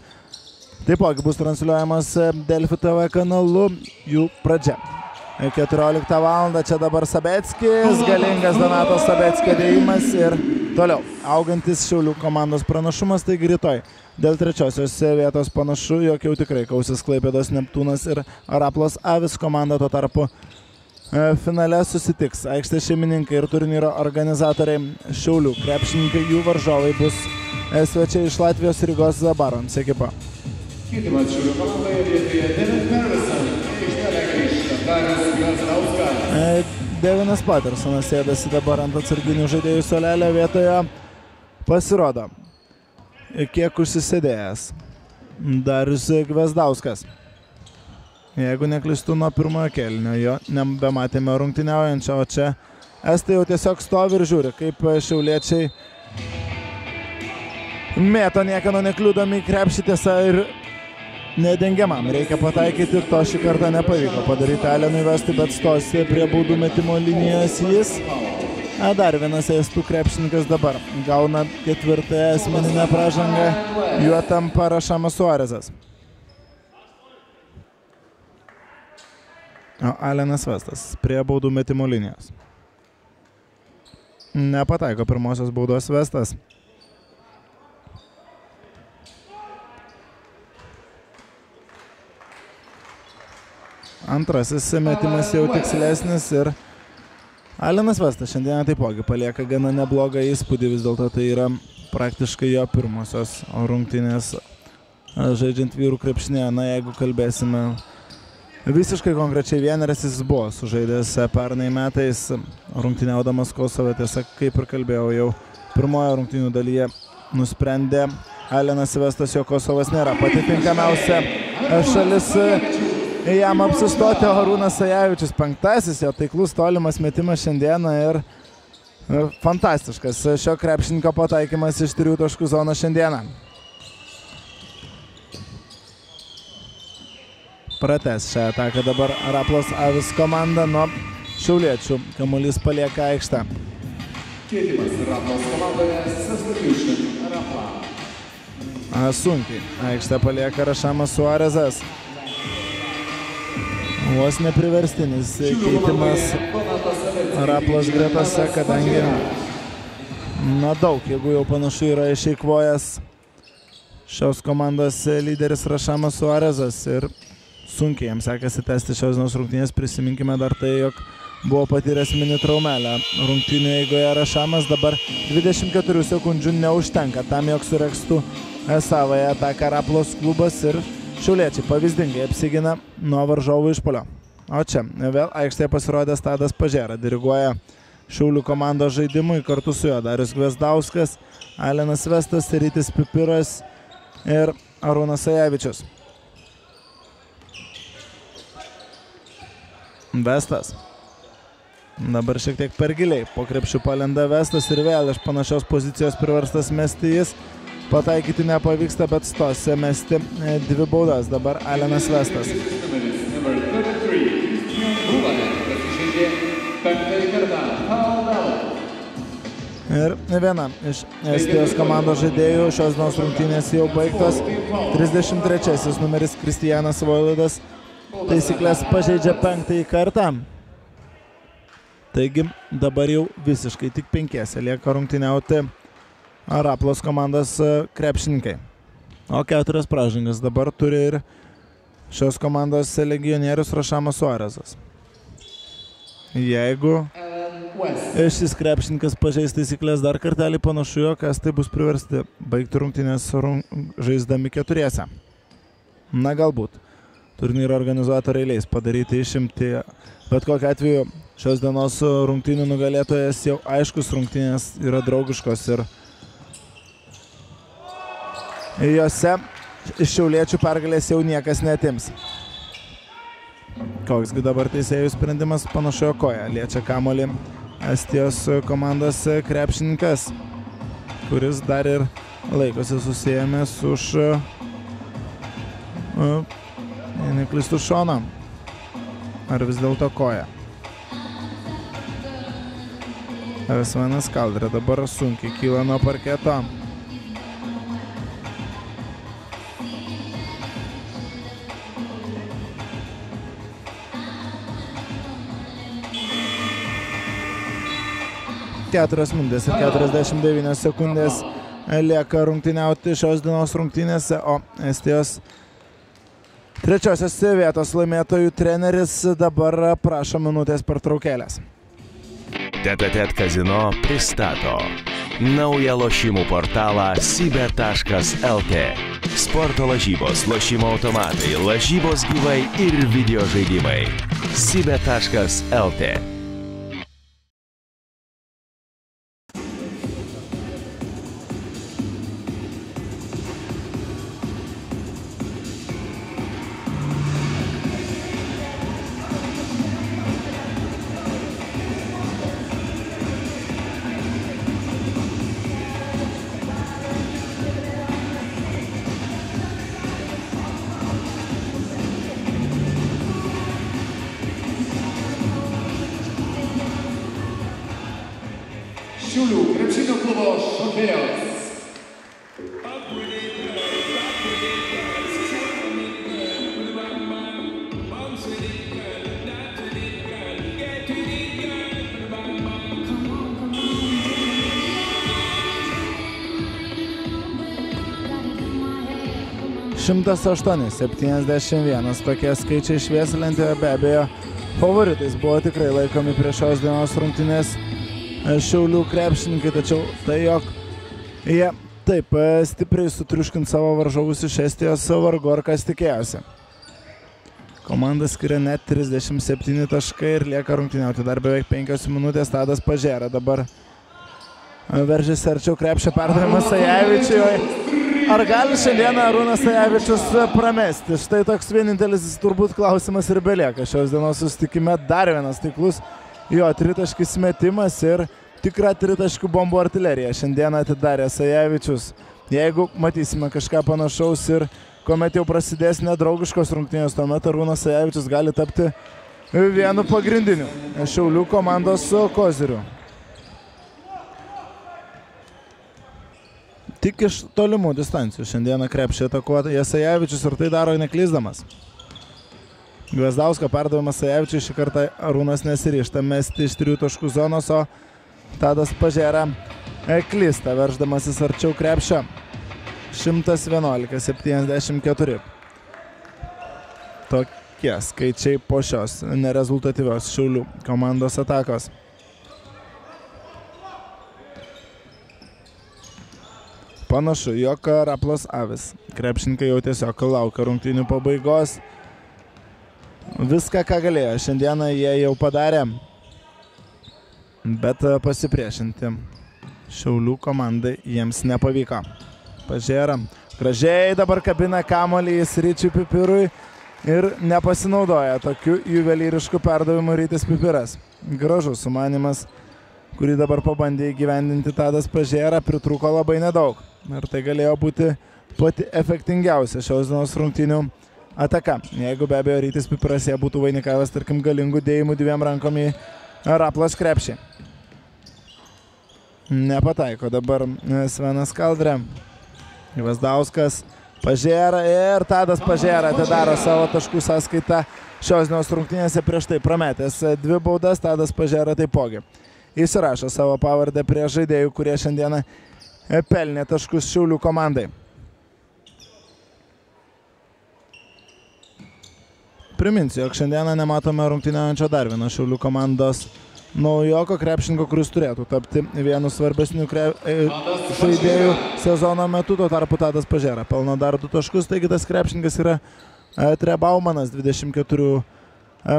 taipogi bus transliuojamas Delfi T V kanalu, jų pradžia keturioliktą valandą, čia dabar Sabeckis, galingas Donato Sabeckio dėjimas ir toliau augantis Šiaulių komandos pranašumas. Taigi rytoj dėl trečiosios vietos panašu, jog jau tikrai kausis Klaipėdos Neptūnas ir Raplos Avis komanda. Tuo tarpu finale susitiks aikštės šeimininkai ir turnyro organizatoriai Šiaulių krepšininkai, jų varžovai bus svečiai iš Latvijos Rygos Barons ekipa. Kitimas Šiaulių komandai vietoje Devin Patterson. Devinas Pattersonas sėdasi dabar ant atsarginių žaidėjų suolelio, vietoje pasirodo kiek užsisėdėjęs Darius Gvazdauskas. Jeigu neklistu, nuo pirmojo kėlinio jo nebematėme rungtyniaujančio, o čia estai jau tiesiog stovi ir žiūri, kaip šiauliečiai mėto niekieno nekliūdomi į krepšį. Tiesa ir nedengiamam reikia pataikyti ir to šį kartą nepavyko padaryti Alenui Vestui, bet stosi prie baudų metimo linijos jis. Dar vienas estų krepšininkas dabar gauna ketvirtąją asmeninę pražangą, juo tampa Rašamas Suarezas. O Alenas Vestas prie baudų metimo linijos. Nepataiko pirmosios baudos Vestas. Antrasis metimas jau tikslesnis ir Alenas Vestas šiandieną taipogi palieka gana neblogą įspūdį. Vis dėlto tai yra praktiškai jo pirmosios rungtynės žaidžiant vyrų krepšinėje. Na, jeigu kalbėsime visiškai konkrečiai, vieneris jis buvo sužaidęs pernai metais rungtyniaudamas Kosove. Tiesa, kaip ir kalbėjau, jau pirmojo rungtynių dalyje nusprendė Alenas Vestas, jo Kosovas nėra pati tinkamiausia šalis jam apsistoti. Arūnas Sajavičius penktasis, jo taiklus tolimas metimas šiandieną ir fantastiškas šio krepšininko pataikymas iš trijų taškų zonos šiandieną. Pratęs šią ataką dabar Raplos Avis komanda, nuo šiauliečių kamuolys palieka aikštę. Kėlimas Raplos komandoje Sastakiušin Rapa. Sunkiai aikštę palieka Rašamas Suarezas. Vos nepriverstinis keitimas Raplos gretose, kadangi na daug, jeigu jau panašu yra išeikvojęs šios komandos lyderis Rašamas Suarezas ir sunkiai jam sekasi tęsti šios dienos rungtynės. Prisiminkime dar tai, jog buvo patyręs mini traumelę. Rungtynių eigoje Rašamas dabar dvidešimt keturių sekundžių neužtenka tam, jog surekstų savąją ataką Raplos klubas ir šiauliečiai pavyzdingai apsigina nuo varžovų išpuolio. O čia vėl aikštėje pasirodęs Tadas Pažėra, diriguoja Šiaulių komandos žaidimui, kartu su juo Darius Gvazdauskas, Alenas Vestas, Rytis Pipiras ir Arūnas Sajevičius. Vestas. Dabar šiek tiek per giliai. Po krepšių palenda Vestas ir vėl iš panašios pozicijos priverstas mesti jis. Pataikyti nepavyksta, bet stose mesti dvi baudas. Dabar Alenas Vestas. Ir viena iš Estijos komandos žaidėjų šios dienos rungtynės jau baigtos. trisdešimt trečiasis numeris Kristijanas Vojlodas taisyklės pažeidžia penktąjį kartą. Taigi dabar jau visiškai tik penkiese lieka rungtyniauti Raplos komandos krepšininkai. O keturias pražangas dabar turi ir šios komandos legionierius Rašamas Suarezas. Jeigu šis krepšininkas pažeis taisyklės dar kartelį, panašu, jog estai bus priversti baigti rungtynės žaisdami keturiese. Na galbūt turnyro organizatoriai leis padaryti išimtį, bet kokiu atveju šios dienos rungtynių nugalėtojas jau aiškus, rungtynės yra draugiškos ir jose iš šiauliečių pergalės jau niekas neatims. Koksgi dabar teisėjų sprendimas, panašojo koja liečia kamuolį Estijos komandos krepšininkas, kuris dar ir laikosi susijęs už neklistų šoną. Ar vis dėlto koja? Svenas Kaldrė dabar sunkiai kyla nuo parketo. keturios minutės ir keturiasdešimt devynios sekundės lieka rungtyniauti šios dienos rungtynėse, o Estijos trečiosios vietos laimėtojų treneris dabar prašo minutės pertraukėlės. T T T Kazino pristato naują lošimų portalą sibet taškas lt. Sporto lažybos, lošimo automatai, lažybos gyvai ir video žaidimai. sibet taškas lt. šimtas aštuoni septyniasdešimt vienas, tokie skaičiai švieslentėje, be abejo favoritais buvo tikrai laikomi prie šios dienos rungtynės Šiaulių krepšininkai, tačiau tai, jog jie taip stipriai sutriuškint savo varžovus iš Estijos vargu ar kas tikėjosi. Komanda skiria net trisdešimt septyni taškai ir lieka rungtyniauti dar beveik penkios minutės. Tadas Pažėra dabar veržiasi arčiau krepšio, perdavimas Sajevičiui. Ar gali šiandien Arūnas Sajevičius pramesti? Štai toks vienintelis turbūt klausimas ir belieka šios dienos susitikime. Dar vienas taiklus jo tritaškis metimas ir tikra tritaškių bombų artilerija šiandien atidarė Sajevičius. Jeigu matysime kažką panašaus ir kuomet jau prasidės nedraugiškos rungtynės, tuomet Arūnas Sajevičius gali tapti vienu pagrindiniu Šiaulių komandos koziriu. Tik iš tolimų distancijų šiandieną krepšį atakuota Sajevičius ir tai daro neklysdamas. Gvazdausko perdavimas Sajevičiui, šį kartą Arūnas nesiryžta mesti iš trijų taškų zonos, o Tadas Pažėra klysta, verždamasis arčiau krepšio. šimtas vienuolika septyniasdešimt keturi. tokie skaičiai po šios nerezultatyvios Šiaulių komandos atakos. Panašu, jog Raplos Avis krepšininkai jau tiesiog laukia rungtynių pabaigos. Viską, ką galėjo, šiandieną jie jau padarė. Bet pasipriešinti Šiaulių komandai jiems nepavyko. Pažėra. Gražiai dabar kabina kamuolį į Ryčiui Pipirui ir nepasinaudoja tokiu juvelyrišku perdavimu Rytis Pipiras. Gražus sumanimas, kurį dabar pabandė įgyvendinti Tadas Pažėra, pritrūko labai nedaug. Ir tai galėjo būti pati efektingiausia šios dienos rungtynių ataka. Jeigu be abejo Rytis Pipiras jie būtų vainikavęs, tarkim, galingų dėjimų dviem rankom į Raplos krepšį. Nepataiko dabar Svenas Kaldrė. Gvazdauskas, Pažėra ir Tadas Pažėra atidaro savo taškų sąskaitą šios dienos rungtynėse, prieš tai prametęs dvi baudas, Tadas Pažėra taipogi įsirašo savo pavardę prie žaidėjų, kurie šiandieną pelnė taškus Šiaulių komandai. Priminsiu, jog šiandieną nematome rungtyniaujančio dar vieno Šiaulių komandos naujoko krepšinko, kuris turėtų tapti vienu svarbesnių žaidėjų sezono metu. Tuo tarpu Tadas Pažėra pelno dar du taškus, taigi tas krepšininkas yra Trebaumanas, dvidešimt keturių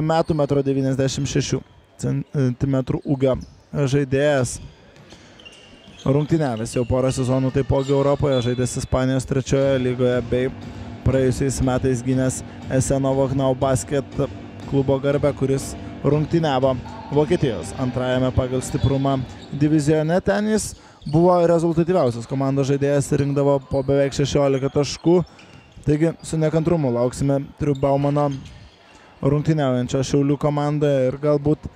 metų, metro devyniasdešimt šešių centimetrų ūgio žaidėjas. Rungtyniavęs jau porą sezonų taipogi Europoje, žaidės Ispanijos trečioje lygoje bei praėjusiais metais gynęs S N O Vagnau Basket klubo garbę, kuris rungtyniavo Vokietijos antrajame pagal stiprumą divizione. Ten jis buvo rezultatyviausias komandos žaidėjas, rinkdavo po beveik šešiolika taškų. Taigi su nekantrumu lauksime Triubaumano rungtyniaujančio Šiaulių komandoje ir galbūt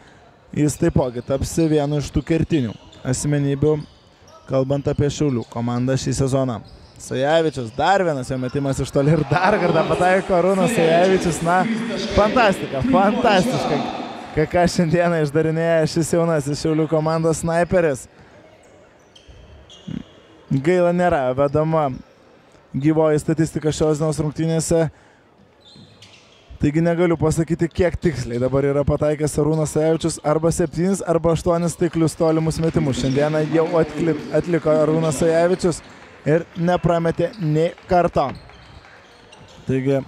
jis taipogi taps vienu iš tų kertinių asmenybių, kalbant apie Šiaulių komandą šį sezoną. Sajavičius, dar vienas jo metimas iš toli ir dar kartą pataiko Arūnas Sajavičius. Na, fantastika, fantastiška, ką šiandieną išdarinėja šis jaunasis Šiaulių komandos snaiperis. Gaila, nėra vedama gyvoji statistika šios dienos rungtynėse. Taigi negaliu pasakyti, kiek tiksliai dabar yra pataikęs Arūnas Sajavičius, arba septynis, arba aštuonis taiklius tolimus metimus. Šiandieną jau atliko Arūnas Sajavičius ir neprametė nei karto. Taigi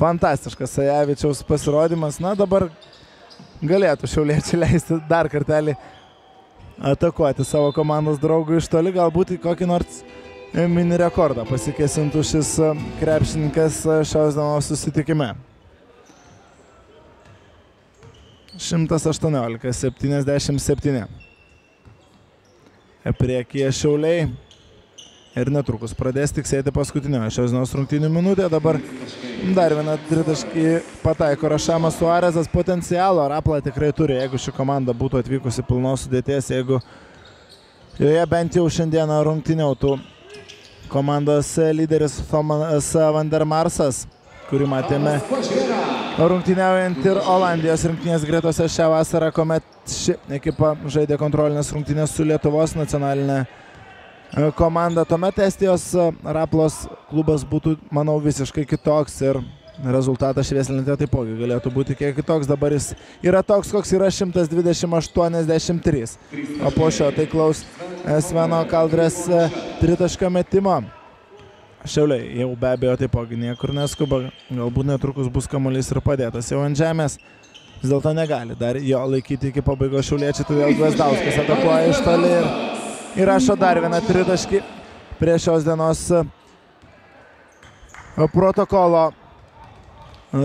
fantastiškas Sajavičiaus pasirodymas. Na, dabar galėtų šiauliečiai leisti dar kartelį atakuoti savo komandos draugų iš toli, galbūt į kokį nors mini rekordą pasikesintų šis krepšininkas šios dienos susitikime. šimtas aštuoniolika septyniasdešimt septyni. Priekyje Šiauliai ir netrukus pradės tiksėti paskutinio šios dienos rungtynių minutė. Dabar dar viena tritaškį pataiko Rašamas Suarezas. Potencialo Rapla tikrai turi, jeigu ši komanda būtų atvykusi pilnos sudėties, jeigu joje bent jau šiandieną rungtyniautų komandos lyderis Thomas Van der Marsas, kurį matėme rungtyniaujant ir Olandijos rinktinės gretose šią vasarą, kuomet ši ekipa žaidė kontrolinės rungtynės su Lietuvos nacionalinė komanda. Tuomet Estijos Raplos klubas būtų, manau, visiškai kitoks ir rezultatas švieslentėje taipogi galėtų būti kiek kitoks. Dabar jis yra toks, koks yra, šimtas dvidešimt aštuoniasdešimt trys. O po šio taiklaus Sveno Kaldrės tritaškio metimo Šiauliai jau be abejo taipogi niekur neskuba. Galbūt netrukus bus kamuolys ir padėtas jau ant žemės. Vis dėlto negali dar jo laikyti iki pabaigos šiauliečiai, todėl Gvazdauskas atakuoja iš toli ir įrašo dar vieną tritaškį prie šios dienos protokolo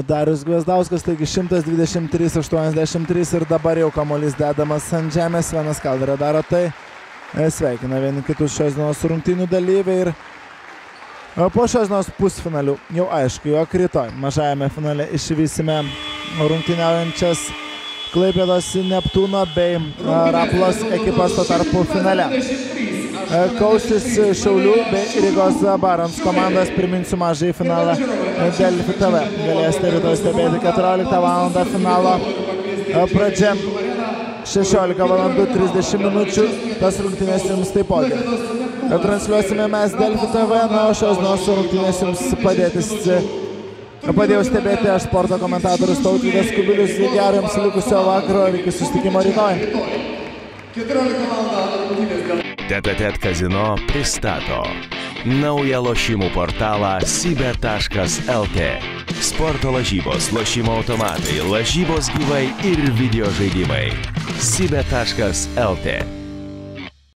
Darius Gvazdauskas, taigi šimtas dvidešimt trys aštuoniasdešimt trys ir dabar jau kamuolys dedamas ant žemės. Svenas Kaldera daro tai, sveikina vieni kitus šios dienos rungtynių dalyviai ir po šios dienos pusfinalių jau aišku, jog rytoj mažajame finale išvysime rungtyniaujančias Klaipėdos Neptūno bei Raplos ekipas, to tarpu finale kausis Šiaulių bei Rygos Barons komandas. Priminsiu, mažai finalą Delfi T V galėsite rytoj stebėti keturioliktą valandą, finalo pradžia šešiolika valandų trisdešimt minučių, tas rungtynės jums taipogi transliuosime mes Delfi T V, na, o šios dienos rungtynės jums padėtis Padėjau stebėti aš sporto komentatorius Tautvydas Kubilius. Gerą jums likusio vakaro ir iki susitikimo rytoj. T P T Kazino pristato naują lošimų portalą sibet taškas lt. Sporto lažybos, lošimo automatai, lažybos gyvai ir video žaidimai. sibet taškas lt.